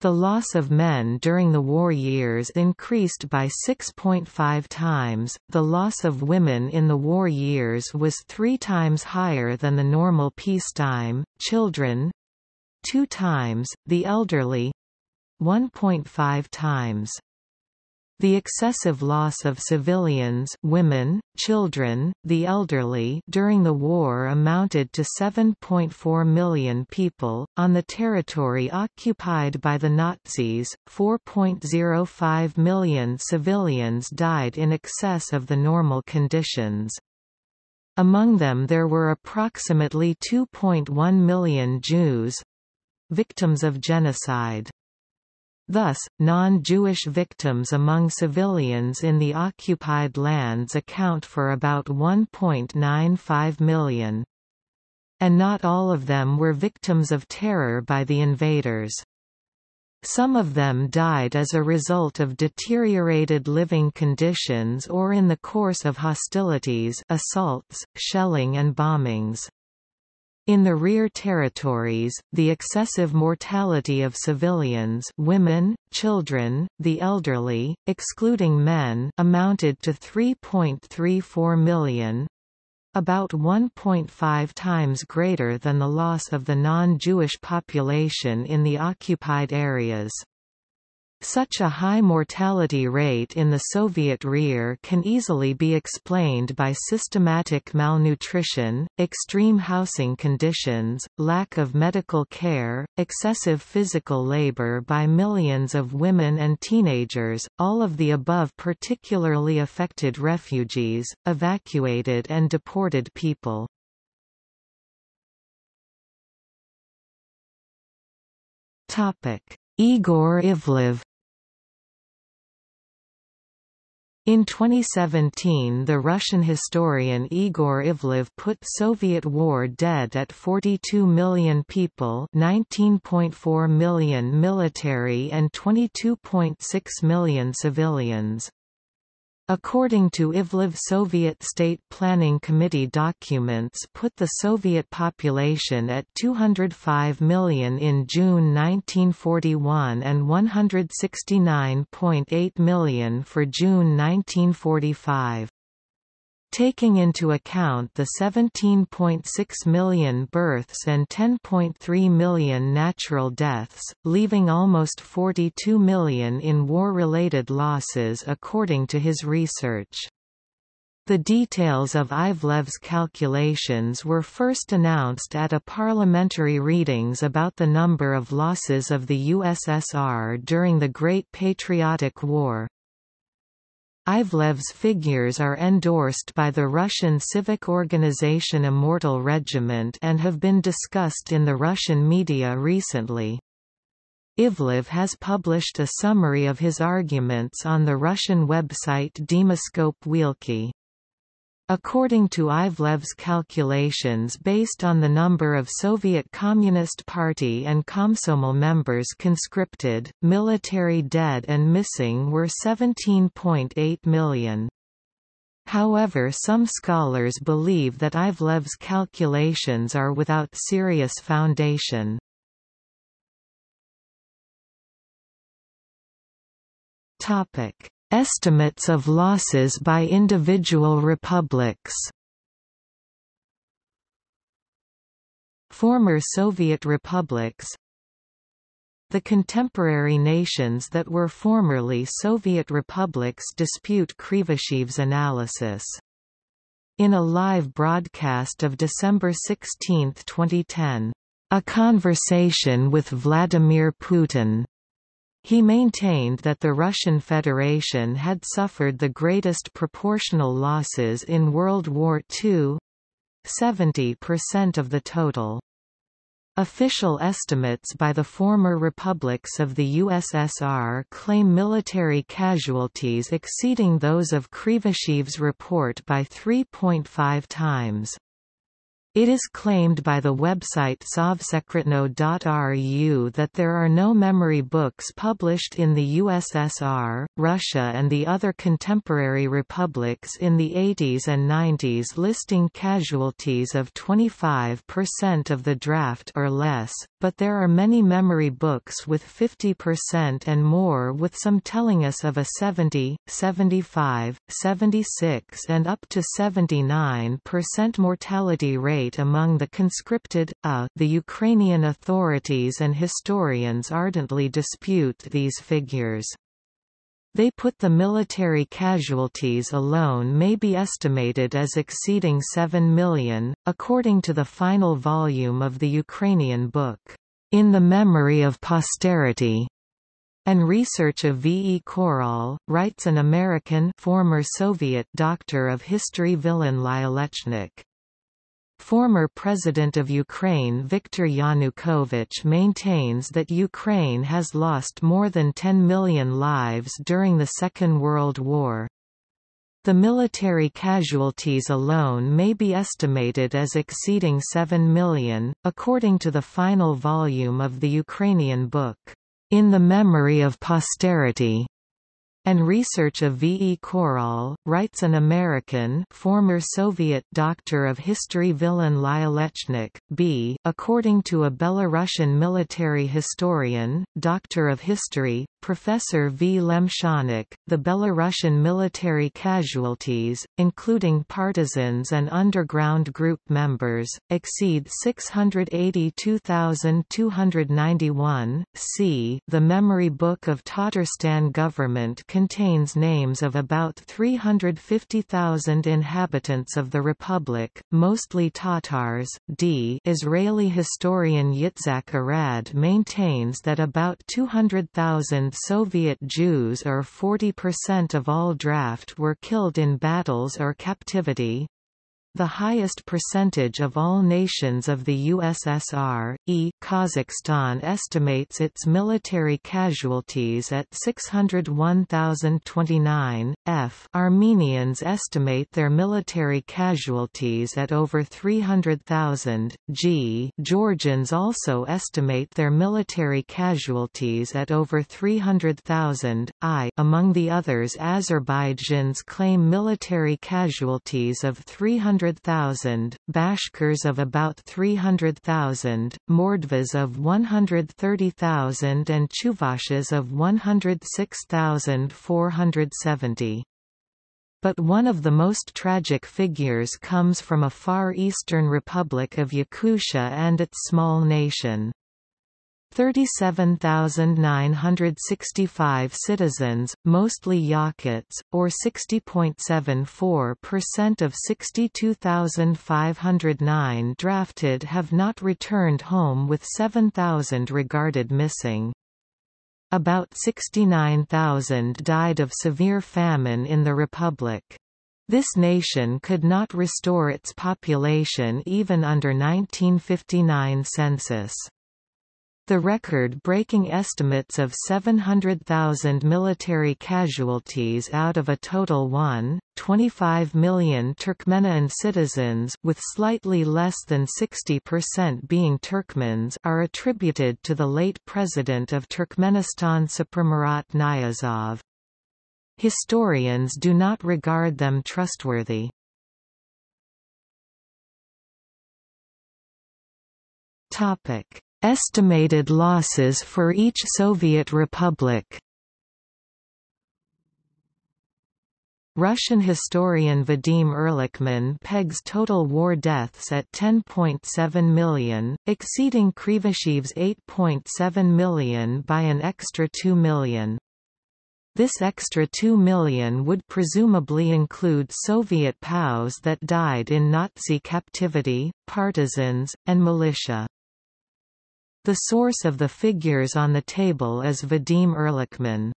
The loss of men during the war years increased by six point five times, the loss of women in the war years was three times higher than the normal peacetime, children two times, the elderly one point five times. The excessive loss of civilians, women, children, the elderly during the war amounted to seven point four million people. On the territory occupied by the Nazis, four point zero five million civilians died in excess of the normal conditions. Among them there were approximately two point one million Jews, victims of genocide. Thus, non-Jewish victims among civilians in the occupied lands account for about one point nine five million. And not all of them were victims of terror by the invaders. Some of them died as a result of deteriorated living conditions or in the course of hostilities, assaults, shelling and bombings. In the rear territories, the excessive mortality of civilians, women, children, the elderly, excluding men, amounted to three point three four million, about one point five times greater than the loss of the non-Jewish population in the occupied areas. Such a high mortality rate in the Soviet rear can easily be explained by systematic malnutrition, extreme housing conditions, lack of medical care, excessive physical labor by millions of women and teenagers. All of the above particularly affected refugees, evacuated and deported people. Topic: Igor Ivlev. In twenty seventeen, the Russian historian Igor Ivlev put Soviet war dead at forty-two million people, nineteen point four million military and twenty-two point six million civilians. According to Ivlev, Soviet State Planning Committee documents put the Soviet population at two hundred five million in June nineteen forty-one and one hundred sixty-nine point eight million for June nineteen forty-five. Taking into account the seventeen point six million births and ten point three million natural deaths, leaving almost forty-two million in war-related losses according to his research. The details of Ivlev's calculations were first announced at a parliamentary readings about the number of losses of the U S S R during the Great Patriotic War. Ivlev's figures are endorsed by the Russian civic organization Immortal Regiment and have been discussed in the Russian media recently. Ivlev has published a summary of his arguments on the Russian website Demoscope Wheelkey. According to Ivlev's calculations based on the number of Soviet Communist Party and Komsomol members conscripted, military dead and missing were seventeen point eight million. However, some scholars believe that Ivlev's calculations are without serious foundation. Estimates of losses by individual republics. Former Soviet republics. The contemporary nations that were formerly Soviet republics dispute Krivoshev's analysis. In a live broadcast of December sixteenth twenty ten, "A Conversation with Vladimir Putin," he maintained that the Russian Federation had suffered the greatest proportional losses in World War Two, seventy percent of the total. Official estimates by the former republics of the U S S R claim military casualties exceeding those of Krivoshev's report by three point five times. It is claimed by the website Sovsekretno dot R U that there are no memory books published in the U S S R, Russia and the other contemporary republics in the eighties and nineties listing casualties of twenty-five percent of the draft or less, but there are many memory books with fifty percent and more, with some telling us of a seventy, seventy-five, seventy-six and up to seventy-nine percent mortality rate among the conscripted. Uh, the Ukrainian authorities and historians ardently dispute these figures. They put the military casualties alone may be estimated as exceeding seven million, according to the final volume of the Ukrainian book, In the Memory of Posterity, and research of V E Korol, writes an American former Soviet doctor of history Villain Lyalechnik. Former President of Ukraine Viktor Yanukovych maintains that Ukraine has lost more than ten million lives during the Second World War. The military casualties alone may be estimated as exceeding seven million, according to the final volume of the Ukrainian book, In the Memory of Posterity, and research of V E Korol, writes an American former Soviet doctor of history Villan Lyalechnik, B. According to a Belarusian military historian, doctor of history, Professor V. Lemshanik, the Belarusian military casualties, including partisans and underground group members, exceed six hundred eighty-two thousand two hundred ninety-one. C. The Memory Book of Tatarstan Government contains names of about three hundred fifty thousand inhabitants of the republic, mostly Tatars. D. Israeli historian Yitzhak Arad maintains that about two hundred thousand Soviet Jews or forty percent of all draft were killed in battles or captivity, the highest percentage of all nations of the U S S R. E. Kazakhstan estimates its military casualties at six hundred one thousand twenty-nine. F. Armenians estimate their military casualties at over three hundred thousand. G. Georgians also estimate their military casualties at over three hundred thousand. I. Among the others, Azerbaijan's claim military casualties of three hundred thousand, Bashkirs of about three hundred thousand, Mordvas of one hundred thirty thousand and Chuvashes of one hundred six thousand four hundred seventy. But one of the most tragic figures comes from a far eastern republic of Yakutia and its small nation. thirty-seven thousand nine hundred sixty-five citizens, mostly Yakuts, or sixty point seven four percent of sixty-two thousand five hundred nine drafted, have not returned home, with seven thousand regarded missing. About sixty-nine thousand died of severe famine in the republic. This nation could not restore its population even under nineteen fifty-nine census. The record-breaking estimates of seven hundred thousand military casualties out of a total one point two five million Turkmenan citizens, with slightly less than sixty percent being Turkmens, are attributed to the late president of Turkmenistan Supermurat Niyazov. Historians do not regard them trustworthy. Estimated losses for each Soviet republic. Russian historian Vadim Ehrlichman pegs total war deaths at ten point seven million, exceeding Krivoshev's eight point seven million by an extra two million. This extra two million would presumably include Soviet POWs that died in Nazi captivity, partisans, and militia. The source of the figures on the table is Vadim Ehrlichman.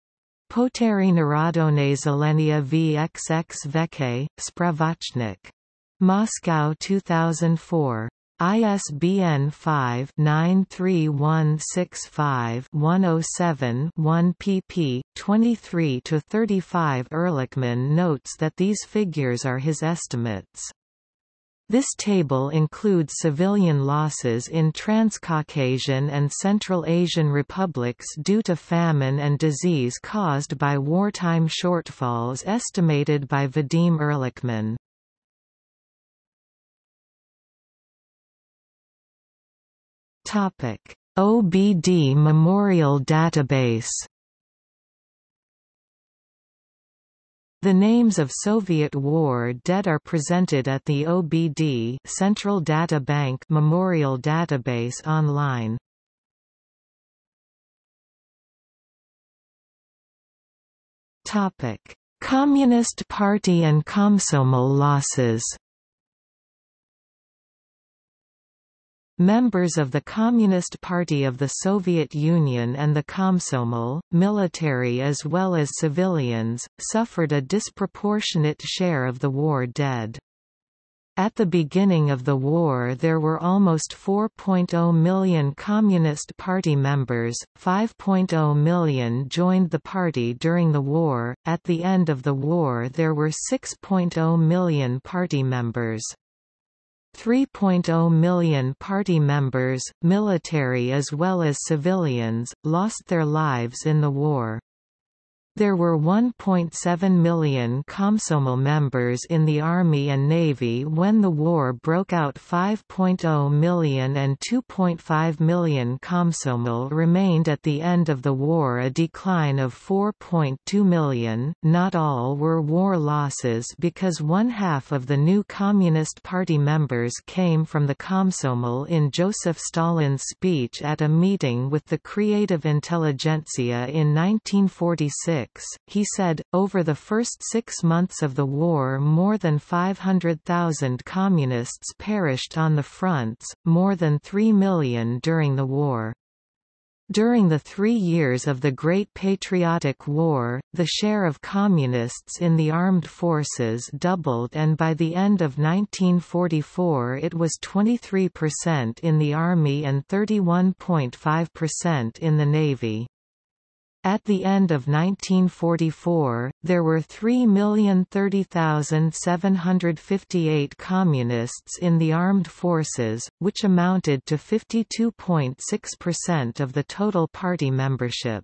Potary Narodone Zelenia V X X Veke, Spravochnik. Moscow two thousand four. I S B N five nine three one six five one zero seven one pp. twenty-three to thirty-five. Ehrlichman notes that these figures are his estimates. This table includes civilian losses in Transcaucasian and Central Asian republics due to famine and disease caused by wartime shortfalls estimated by Vadim Ehrlichman. O B D Memorial Database. The names of Soviet war dead are presented at the O B D Central Data Bank Memorial Database online. Topic: Communist Party and Komsomol losses. Members of the Communist Party of the Soviet Union and the Komsomol, military as well as civilians, suffered a disproportionate share of the war dead. At the beginning of the war there were almost four point zero million Communist Party members, five point zero million joined the party during the war, at the end of the war there were six point zero million party members. three point zero million party members, military as well as civilians, lost their lives in the war. There were one point seven million Komsomol members in the Army and Navy when the war broke out. Five point zero million and two point five million Komsomol remained at the end of the war, a decline of four point two million. Not all were war losses, because one half of the new Communist Party members came from the Komsomol. In Joseph Stalin's speech at a meeting with the creative intelligentsia in nineteen forty-six, he said, over the first six months of the war more than five hundred thousand communists perished on the fronts, more than three million during the war. During the three years of the Great Patriotic War, the share of communists in the armed forces doubled, and by the end of nineteen forty-four it was twenty-three percent in the Army and thirty-one point five percent in the Navy. At the end of nineteen forty-four, there were three million thirty thousand seven hundred fifty-eight communists in the armed forces, which amounted to fifty-two point six percent of the total party membership.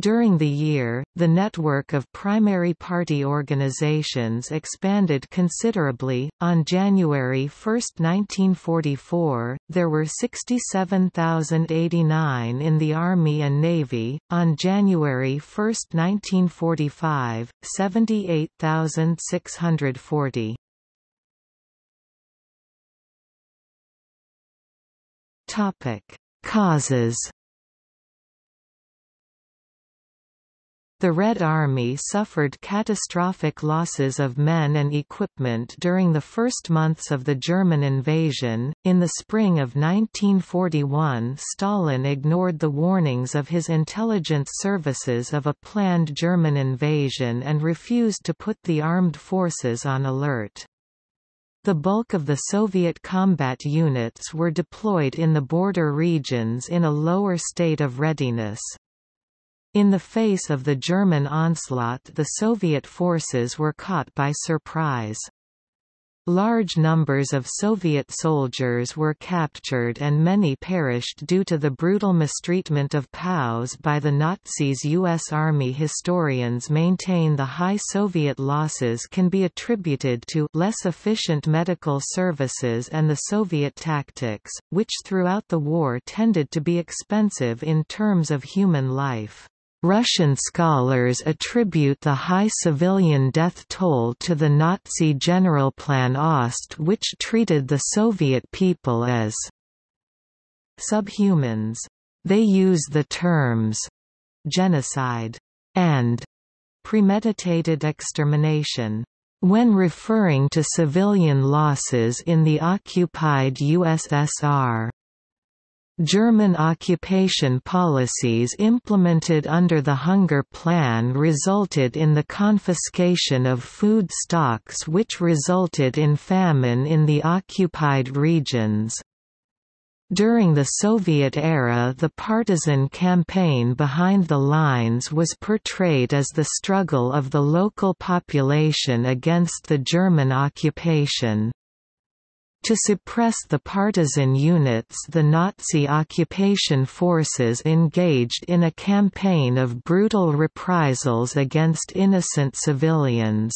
During the year, the network of primary party organizations expanded considerably. On January first nineteen forty-four, there were sixty-seven thousand eighty-nine in the Army and Navy. On January first nineteen forty-five, seventy-eight thousand six hundred forty. Topic: Causes. The Red Army suffered catastrophic losses of men and equipment during the first months of the German invasion. In the spring of nineteen forty-one, Stalin ignored the warnings of his intelligence services of a planned German invasion and refused to put the armed forces on alert. The bulk of the Soviet combat units were deployed in the border regions in a lower state of readiness. In the face of the German onslaught, the Soviet forces were caught by surprise. Large numbers of Soviet soldiers were captured and many perished due to the brutal mistreatment of POWs by the Nazis. U S Army historians maintain the high Soviet losses can be attributed to less efficient medical services and the Soviet tactics, which throughout the war tended to be expensive in terms of human life. Russian scholars attribute the high civilian death toll to the Nazi Generalplan Ost, which treated the Soviet people as subhumans. They use the terms genocide and premeditated extermination when referring to civilian losses in the occupied U S S R. German occupation policies implemented under the Hunger Plan resulted in the confiscation of food stocks, which resulted in famine in the occupied regions. During the Soviet era, the partisan campaign behind the lines was portrayed as the struggle of the local population against the German occupation. To suppress the partisan units, the Nazi occupation forces engaged in a campaign of brutal reprisals against innocent civilians.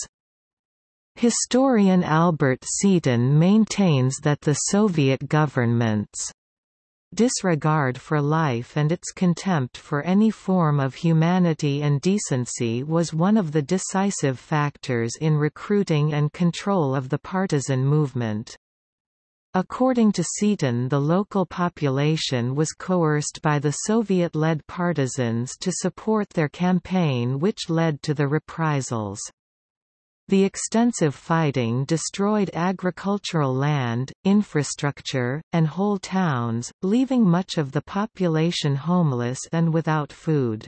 Historian Albert Seaton maintains that the Soviet government's disregard for life and its contempt for any form of humanity and decency was one of the decisive factors in recruiting and control of the partisan movement. According to Seaton, the local population was coerced by the Soviet-led partisans to support their campaign, which led to the reprisals. The extensive fighting destroyed agricultural land, infrastructure, and whole towns, leaving much of the population homeless and without food.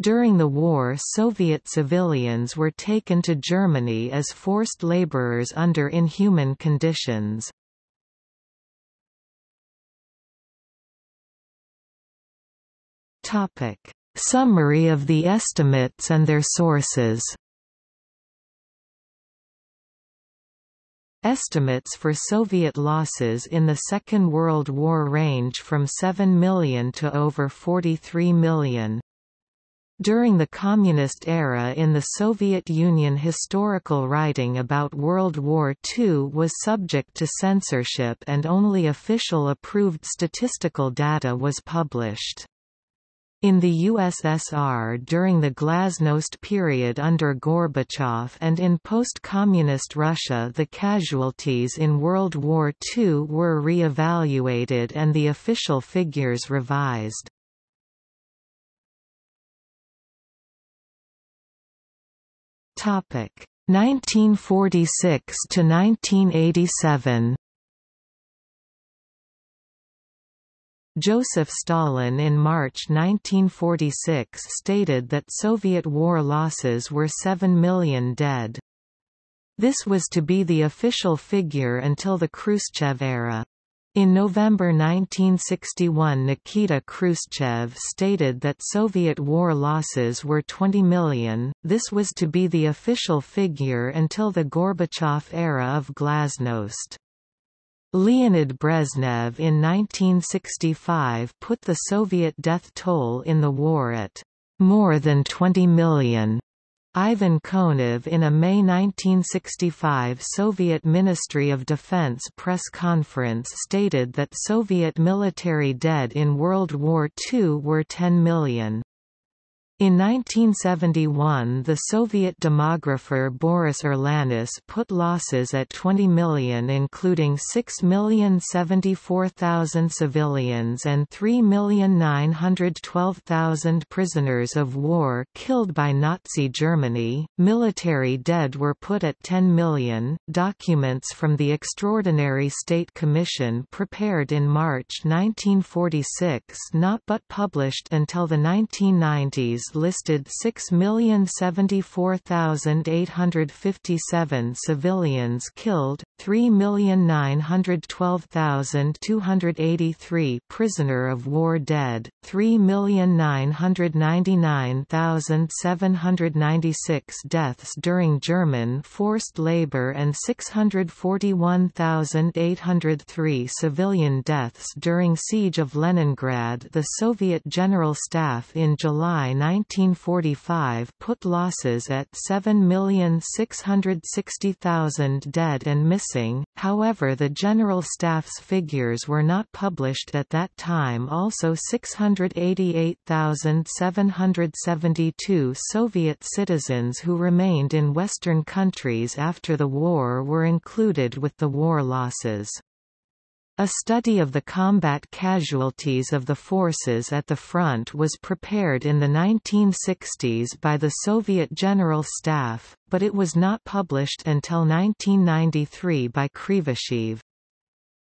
During the war, Soviet civilians were taken to Germany as forced laborers under inhuman conditions. Topic: Summary of the estimates and their sources. Estimates for Soviet losses in the Second World War range from seven million to over forty-three million. During the Communist era in the Soviet Union, historical writing about World War Two was subject to censorship and only official approved statistical data was published. In the U S S R during the Glasnost period under Gorbachev and in post-communist Russia, the casualties in World War Two were re-evaluated and the official figures revised. Topic nineteen forty-six to nineteen eighty-seven. Joseph Stalin in March nineteen forty-six stated that Soviet war losses were seven million dead. This was to be the official figure until the Khrushchev era. In November nineteen sixty-one, Nikita Khrushchev stated that Soviet war losses were twenty million. This was to be the official figure until the Gorbachev era of Glasnost. Leonid Brezhnev in nineteen sixty-five put the Soviet death toll in the war at more than twenty million. Ivan Konev in a May nineteen sixty-five Soviet Ministry of Defense press conference stated that Soviet military dead in World War Two were ten million. In nineteen seventy-one, the Soviet demographer Boris Erlanis put losses at twenty million, including six million seventy-four thousand civilians and three million nine hundred twelve thousand prisoners of war killed by Nazi Germany. Military dead were put at ten million. Documents from the Extraordinary State Commission prepared in March nineteen forty-six, not but published until the nineteen nineties, listed six million seventy-four thousand eight hundred fifty-seven civilians killed, three million nine hundred twelve thousand two hundred eighty-three prisoner of war dead, three million nine hundred ninety-nine thousand seven hundred ninety-six deaths during German forced labor and six hundred forty-one thousand eight hundred three civilian deaths during Siege of Leningrad. The Soviet General Staff in July nineteen forty-five put losses at seven million six hundred sixty thousand dead and missing. However, the General Staff's figures were not published at that time. Also, six hundred eighty-eight thousand seven hundred seventy-two Soviet citizens who remained in Western countries after the war were included with the war losses. A study of the combat casualties of the forces at the front was prepared in the nineteen sixties by the Soviet General Staff, but it was not published until nineteen ninety-three by Krivosheev.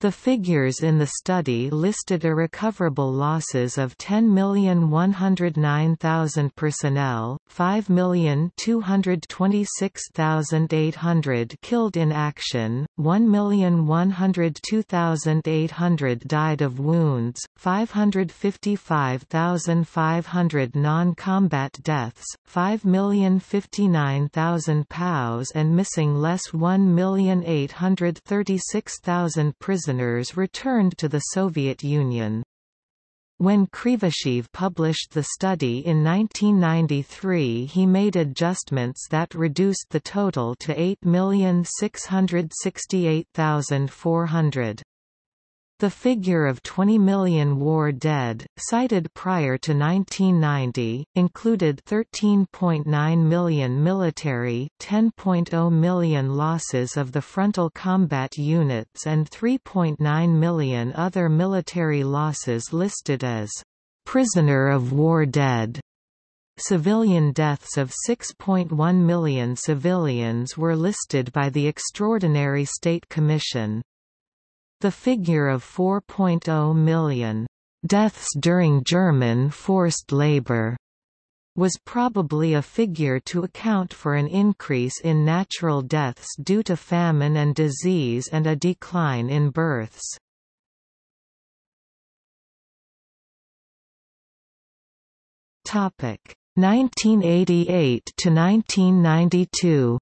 The figures in the study listed irrecoverable losses of ten million one hundred nine thousand personnel, five million two hundred twenty-six thousand eight hundred killed in action, one million one hundred two thousand eight hundred died of wounds, five hundred fifty-five thousand five hundred non-combat deaths, five million fifty-nine thousand POWs and missing, less one million eight hundred thirty-six thousand prisoners returned to the Soviet Union. When Krivosheev published the study in nineteen ninety-three, he made adjustments that reduced the total to eight million six hundred sixty-eight thousand four hundred. The figure of twenty million war dead, cited prior to nineteen ninety, included thirteen point nine million military, ten point zero million losses of the frontal combat units and three point nine million other military losses listed as prisoner of war dead. Civilian deaths of six point one million civilians were listed by the Extraordinary State Commission. The figure of four point zero million deaths during German forced labor was probably a figure to account for an increase in natural deaths due to famine and disease and a decline in births. Topic nineteen eighty-eight to nineteen ninety-two.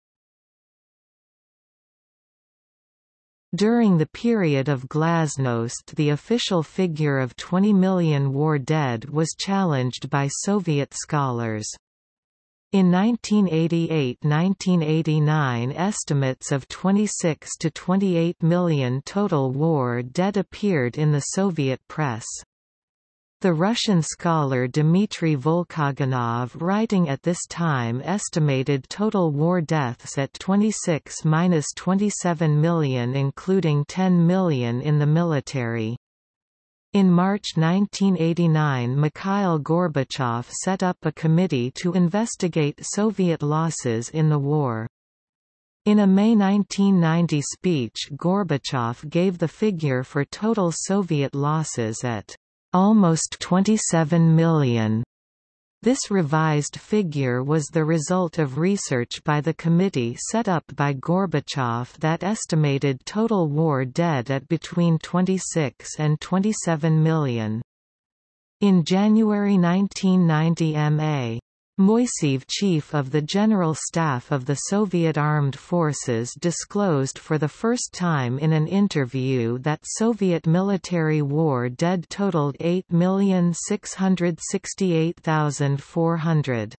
During the period of Glasnost, the official figure of twenty million war dead was challenged by Soviet scholars. In nineteen eighty-eight to nineteen eighty-nine, estimates of twenty-six to twenty-eight million total war dead appeared in the Soviet press. The Russian scholar Dmitry Volkogonov, writing at this time, estimated total war deaths at twenty-six to twenty-seven million, including ten million in the military. In March nineteen eighty-nine, Mikhail Gorbachev set up a committee to investigate Soviet losses in the war. In a May nineteen ninety speech, Gorbachev gave the figure for total Soviet losses at almost twenty-seven million. This revised figure was the result of research by the committee set up by Gorbachev that estimated total war dead at between twenty-six and twenty-seven million. In January nineteen ninety, M A Moiseev, chief of the General Staff of the Soviet Armed Forces, disclosed for the first time in an interview that Soviet military war dead totaled eight million six hundred sixty-eight thousand four hundred.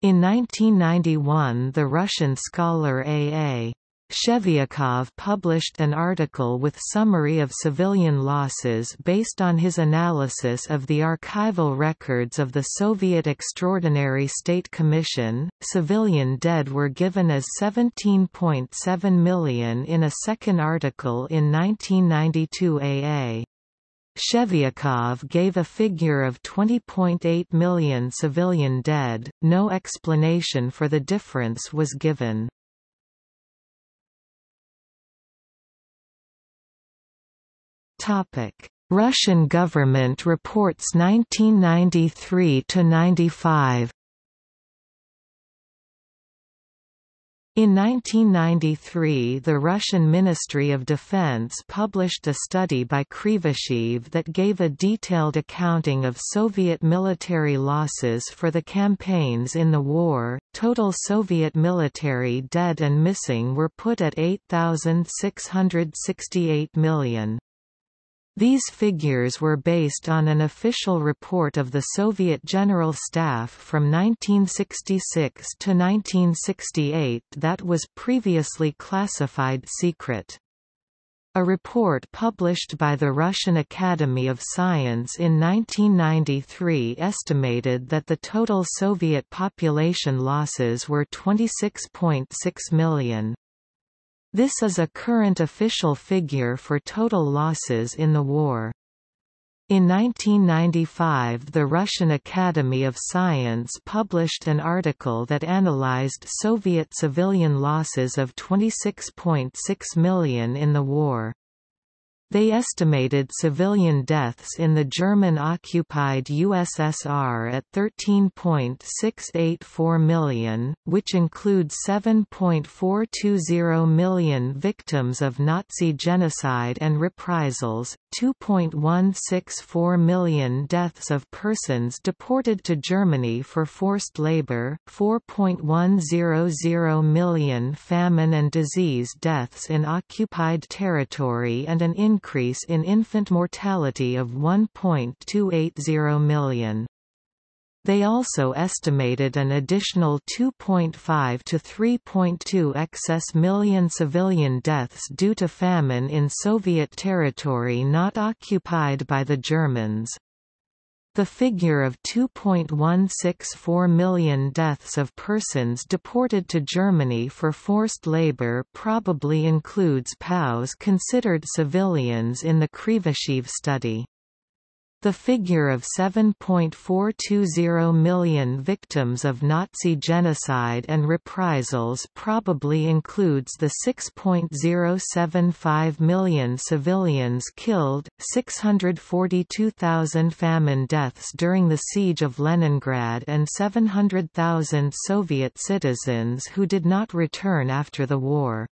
In nineteen ninety-one, the Russian scholar A A Shevyakov published an article with summary of civilian losses based on his analysis of the archival records of the Soviet Extraordinary State Commission. Civilian dead were given as seventeen point seven million in a second article in nineteen ninety-two. A A Shevyakov gave a figure of twenty point eight million civilian dead. No explanation for the difference was given. Russian government reports nineteen ninety-three to ninety-five. In nineteen ninety-three, the Russian Ministry of Defense published a study by Krivosheev that gave a detailed accounting of Soviet military losses for the campaigns in the war. Total Soviet military dead and missing were put at eight million six hundred sixty-eight million. These figures were based on an official report of the Soviet General Staff from nineteen sixty-six to nineteen sixty-eight that was previously classified secret. A report published by the Russian Academy of Science in nineteen ninety-three estimated that the total Soviet population losses were twenty-six point six million. This is a current official figure for total losses in the war. In nineteen ninety-five, the Russian Academy of Science published an article that analyzed Soviet civilian losses of twenty-six point six million in the war. They estimated civilian deaths in the German-occupied U S S R at thirteen point six eight four million, which includes seven point four two zero million victims of Nazi genocide and reprisals, two point one six four million deaths of persons deported to Germany for forced labor, four point one zero zero million famine and disease deaths in occupied territory, and an increase increase in infant mortality of one point two eight zero million. They also estimated an additional two point five to three point two excess million civilian deaths due to famine in Soviet territory not occupied by the Germans. The figure of two point one six four million deaths of persons deported to Germany for forced labor probably includes POWs considered civilians in the Krivosheev study. The figure of seven point four two zero million victims of Nazi genocide and reprisals probably includes the six point zero seven five million civilians killed, six hundred forty-two thousand famine deaths during the siege of Leningrad, and seven hundred thousand Soviet citizens who did not return after the war.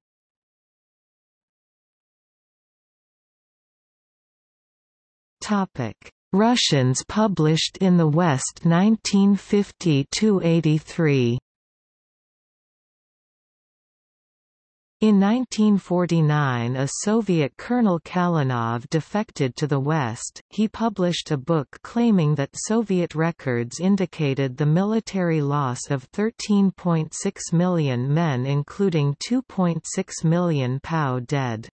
Russians published in the West nineteen fifty to eighty-three. In nineteen forty-nine, a Soviet Colonel Kalinov defected to the West. He published a book claiming that Soviet records indicated the military loss of thirteen point six million men, including two point six million POW dead.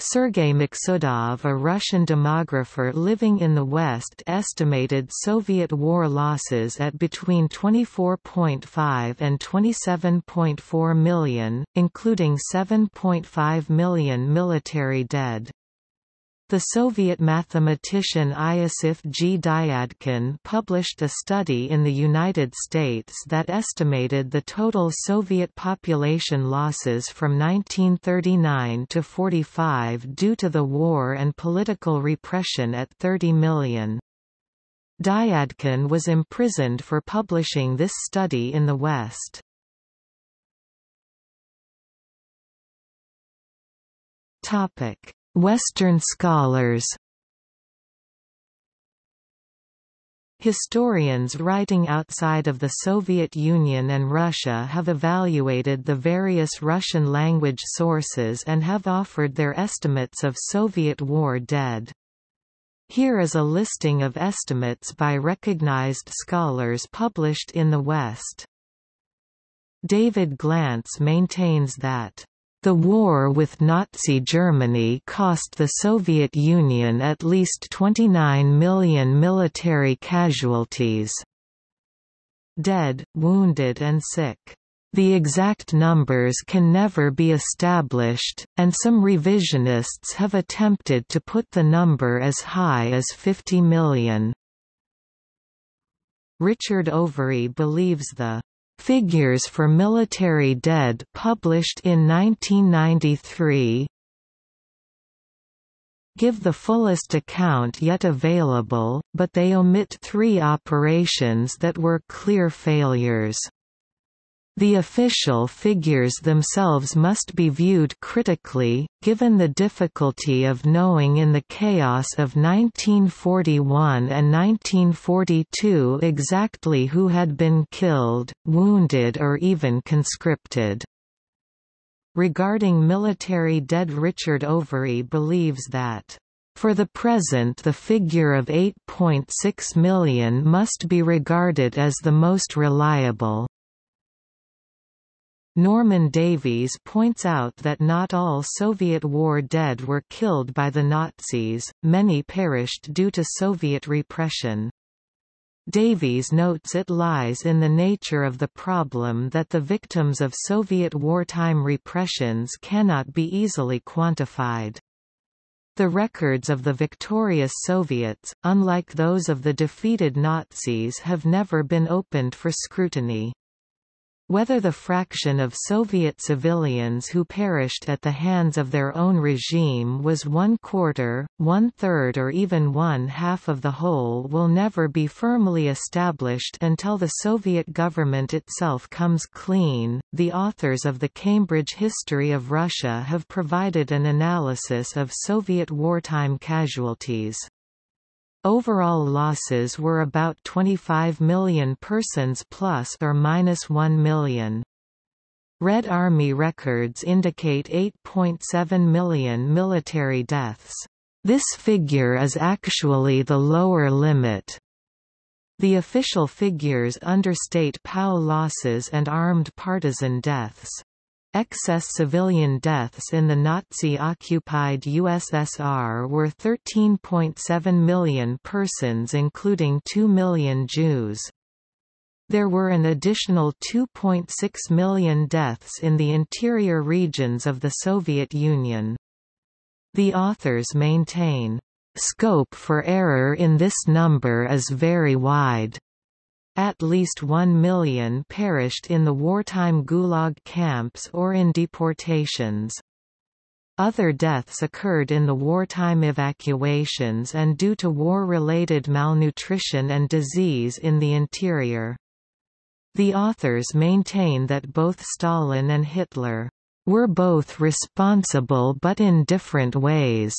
Sergei Maksudov, a Russian demographer living in the West, estimated Soviet war losses at between twenty-four point five and twenty-seven point four million, including seven point five million military dead. The Soviet mathematician Iosif G. Dyadkin published a study in the United States that estimated the total Soviet population losses from nineteen thirty-nine to forty-five due to the war and political repression at thirty million. Dyadkin was imprisoned for publishing this study in the West. Western scholars. Historians writing outside of the Soviet Union and Russia have evaluated the various Russian language sources and have offered their estimates of Soviet war dead. Here is a listing of estimates by recognized scholars published in the West. David Glantz maintains that the war with Nazi Germany cost the Soviet Union at least twenty-nine million military casualties, dead, wounded and sick. The exact numbers can never be established, and some revisionists have attempted to put the number as high as fifty million. Richard Overy believes the figures for military dead published in nineteen ninety-three give the fullest account yet available, but they omit three operations that were clear failures. The official figures themselves must be viewed critically, given the difficulty of knowing in the chaos of nineteen forty-one and nineteen forty-two exactly who had been killed, wounded or even conscripted. Regarding military dead, Richard Overy believes that for the present the figure of eight point six million must be regarded as the most reliable. Norman Davies points out that not all Soviet war dead were killed by the Nazis, many perished due to Soviet repression. Davies notes it lies in the nature of the problem that the victims of Soviet wartime repressions cannot be easily quantified. The records of the victorious Soviets, unlike those of the defeated Nazis, have never been opened for scrutiny. Whether the fraction of Soviet civilians who perished at the hands of their own regime was one quarter, one third or even one half of the whole will never be firmly established until the Soviet government itself comes clean. The authors of the Cambridge History of Russia have provided an analysis of Soviet wartime casualties. Overall losses were about twenty-five million persons plus or minus one million. Red Army records indicate eight point seven million military deaths. This figure is actually the lower limit. The official figures understate POW losses and armed partisan deaths. Excess civilian deaths in the Nazi-occupied U S S R were thirteen point seven million persons, including two million Jews. There were an additional two point six million deaths in the interior regions of the Soviet Union. The authors maintain, "Scope for error in this number is very wide." At least one million perished in the wartime Gulag camps or in deportations. Other deaths occurred in the wartime evacuations and due to war-related malnutrition and disease in the interior. The authors maintain that both Stalin and Hitler were both responsible but in different ways.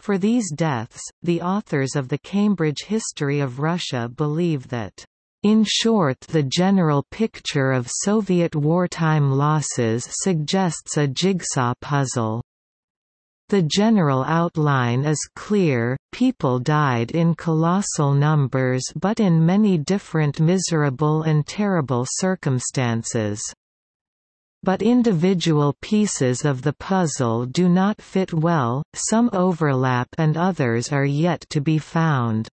For these deaths, the authors of the Cambridge History of Russia believe that In short, the general picture of Soviet wartime losses suggests a jigsaw puzzle. The general outline is clear: people died in colossal numbers but in many different miserable and terrible circumstances. But individual pieces of the puzzle do not fit well, some overlap and others are yet to be found.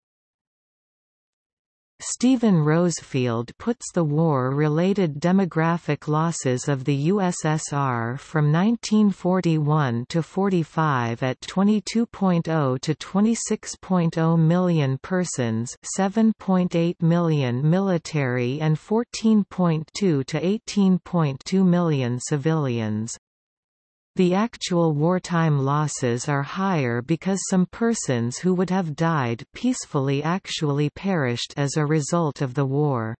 Stephen Rosefield puts the war-related demographic losses of the U S S R from nineteen forty-one to forty-five at twenty-two point zero to twenty-six point zero million persons, seven point eight million military and fourteen point two to eighteen point two million civilians. The actual wartime losses are higher because some persons who would have died peacefully actually perished as a result of the war.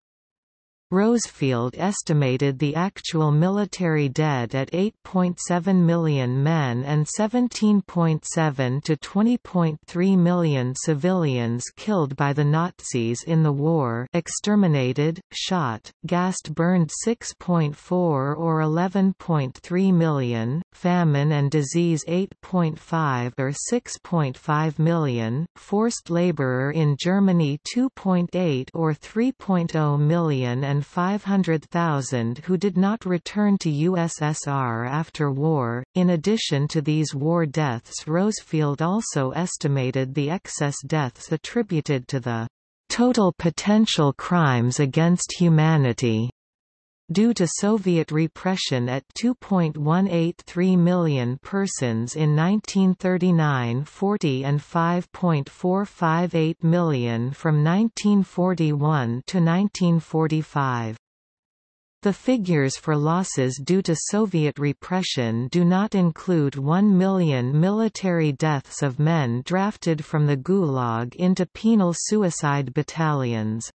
Rosefield estimated the actual military dead at eight point seven million men and seventeen point seven to twenty point three million civilians killed by the Nazis in the war, exterminated, shot, gassed, burned. Six point four or eleven point three million, famine and disease eight point five or six point five million, forced laborer in Germany two point eight or three point zero million, and five hundred thousand who did not return to U S S R after war. In addition to these war deaths, Rosefield also estimated the excess deaths attributed to the total potential crimes against humanity due to Soviet repression at two point one eight three million persons in nineteen thirty-nine forty and five point four five eight million from nineteen forty-one to nineteen forty-five. The figures for losses due to Soviet repression do not include one million military deaths of men drafted from the Gulag into penal suicide battalions.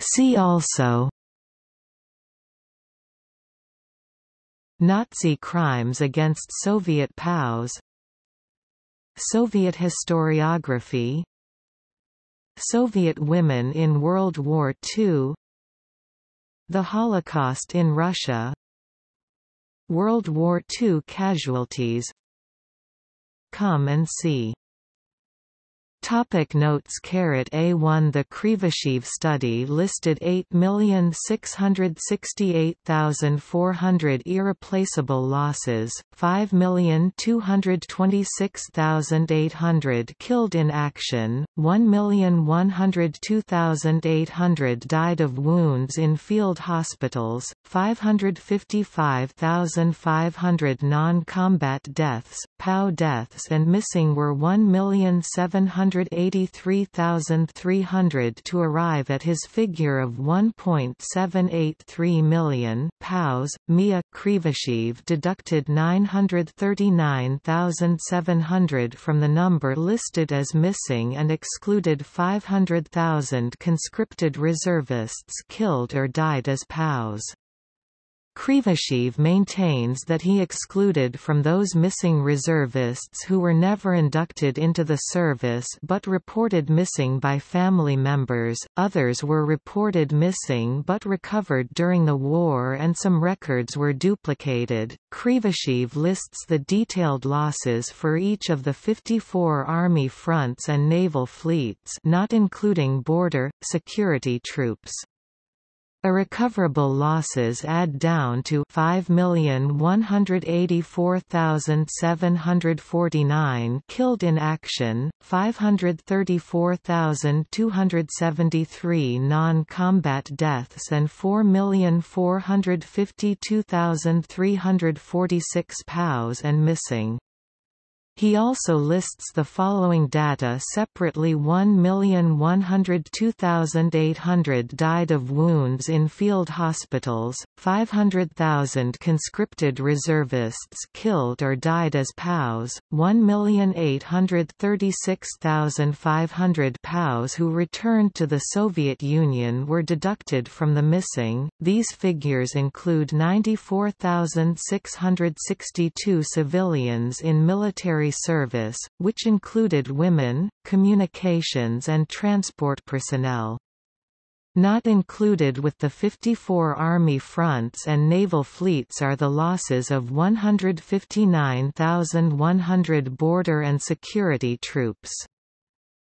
See also: Nazi crimes against Soviet POWs, Soviet historiography, Soviet women in World War Two, the Holocaust in Russia, World War Two casualties. Come and see. Topic notes. A one The Krivosheev study listed eight million six hundred sixty-eight thousand four hundred irreplaceable losses, five million two hundred twenty-six thousand eight hundred killed in action, one million one hundred two thousand eight hundred died of wounds in field hospitals, five hundred fifty-five thousand five hundred non-combat deaths. POW deaths and missing were one million seven hundred eighty-three thousand three hundred to arrive at his figure of one point seven eight three million POWs. Mia. Krivosheev deducted nine hundred thirty-nine thousand seven hundred from the number listed as missing and excluded five hundred thousand conscripted reservists killed or died as POWs. Krivosheev maintains that he excluded from those missing reservists who were never inducted into the service but reported missing by family members. Others were reported missing but recovered during the war, and some records were duplicated. Krivosheev lists the detailed losses for each of the fifty-four army fronts and naval fleets, not including border security troops. Irrecoverable losses add down to five million one hundred eighty-four thousand seven hundred forty-nine killed in action, five hundred thirty-four thousand two hundred seventy-three non-combat deaths and four million four hundred fifty-two thousand three hundred forty-six POWs and missing. He also lists the following data separately: one million one hundred two thousand eight hundred died of wounds in field hospitals, five hundred thousand conscripted reservists killed or died as POWs, one million eight hundred thirty-six thousand five hundred POWs who returned to the Soviet Union were deducted from the missing. These figures include ninety-four thousand six hundred sixty-two civilians in military military service, which included women, communications and transport personnel. Not included with the fifty-four army fronts and naval fleets are the losses of one hundred fifty-nine thousand one hundred border and security troops.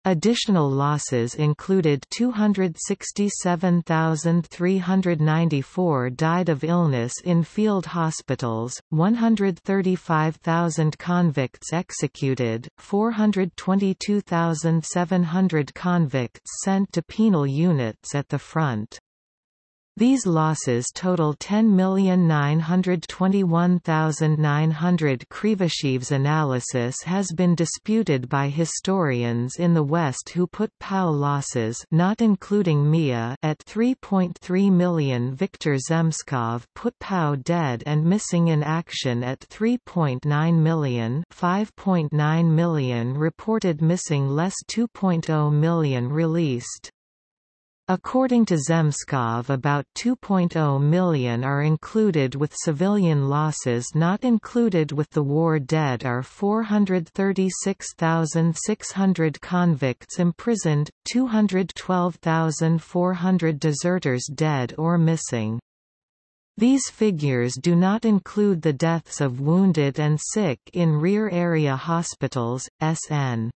Additional losses included two hundred sixty-seven thousand three hundred ninety-four died of illness in field hospitals, one hundred thirty-five thousand convicts executed, four hundred twenty-two thousand seven hundred convicts sent to penal units at the front. These losses total ten million nine hundred twenty-one thousand nine hundred. Krivoshev's analysis has been disputed by historians in the West who put POW losses not including M I A at three point three million. Viktor Zemskov put POW dead and missing in action at three point nine million. five point nine million reported missing less two point zero million released. According to Zemskov, about two point zero million are included with civilian losses. Not included with the war dead are four hundred thirty-six thousand six hundred convicts imprisoned, two hundred twelve thousand four hundred deserters dead or missing. These figures do not include the deaths of wounded and sick in rear area hospitals. S N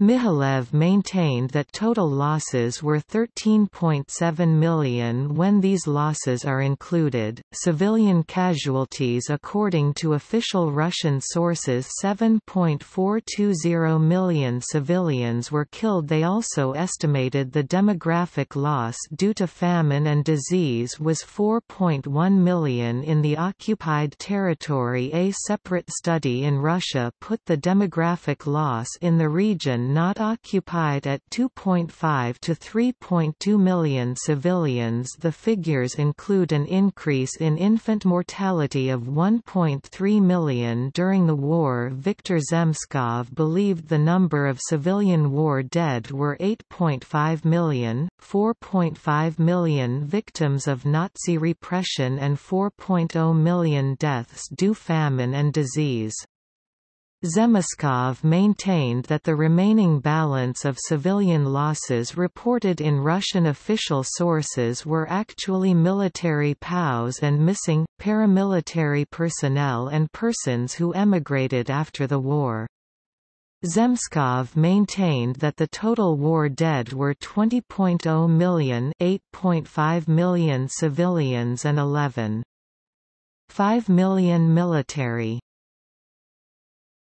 Mikhalev maintained that total losses were thirteen point seven million when these losses are included. Civilian casualties, according to official Russian sources, seven point four two zero million civilians were killed. They also estimated the demographic loss due to famine and disease was four point one million in the occupied territory. A separate study in Russia put the demographic loss in the region not occupied at two point five to three point two million civilians. The figures include an increase in infant mortality of one point three million during the war. Viktor Zemskov believed the number of civilian war dead were eight point five million, four point five million victims of Nazi repression and four point zero million deaths due famine and disease. Zemskov maintained that the remaining balance of civilian losses reported in Russian official sources were actually military POWs and missing, paramilitary personnel and persons who emigrated after the war. Zemskov maintained that the total war dead were twenty point zero million, eight point five million civilians and eleven point five million military.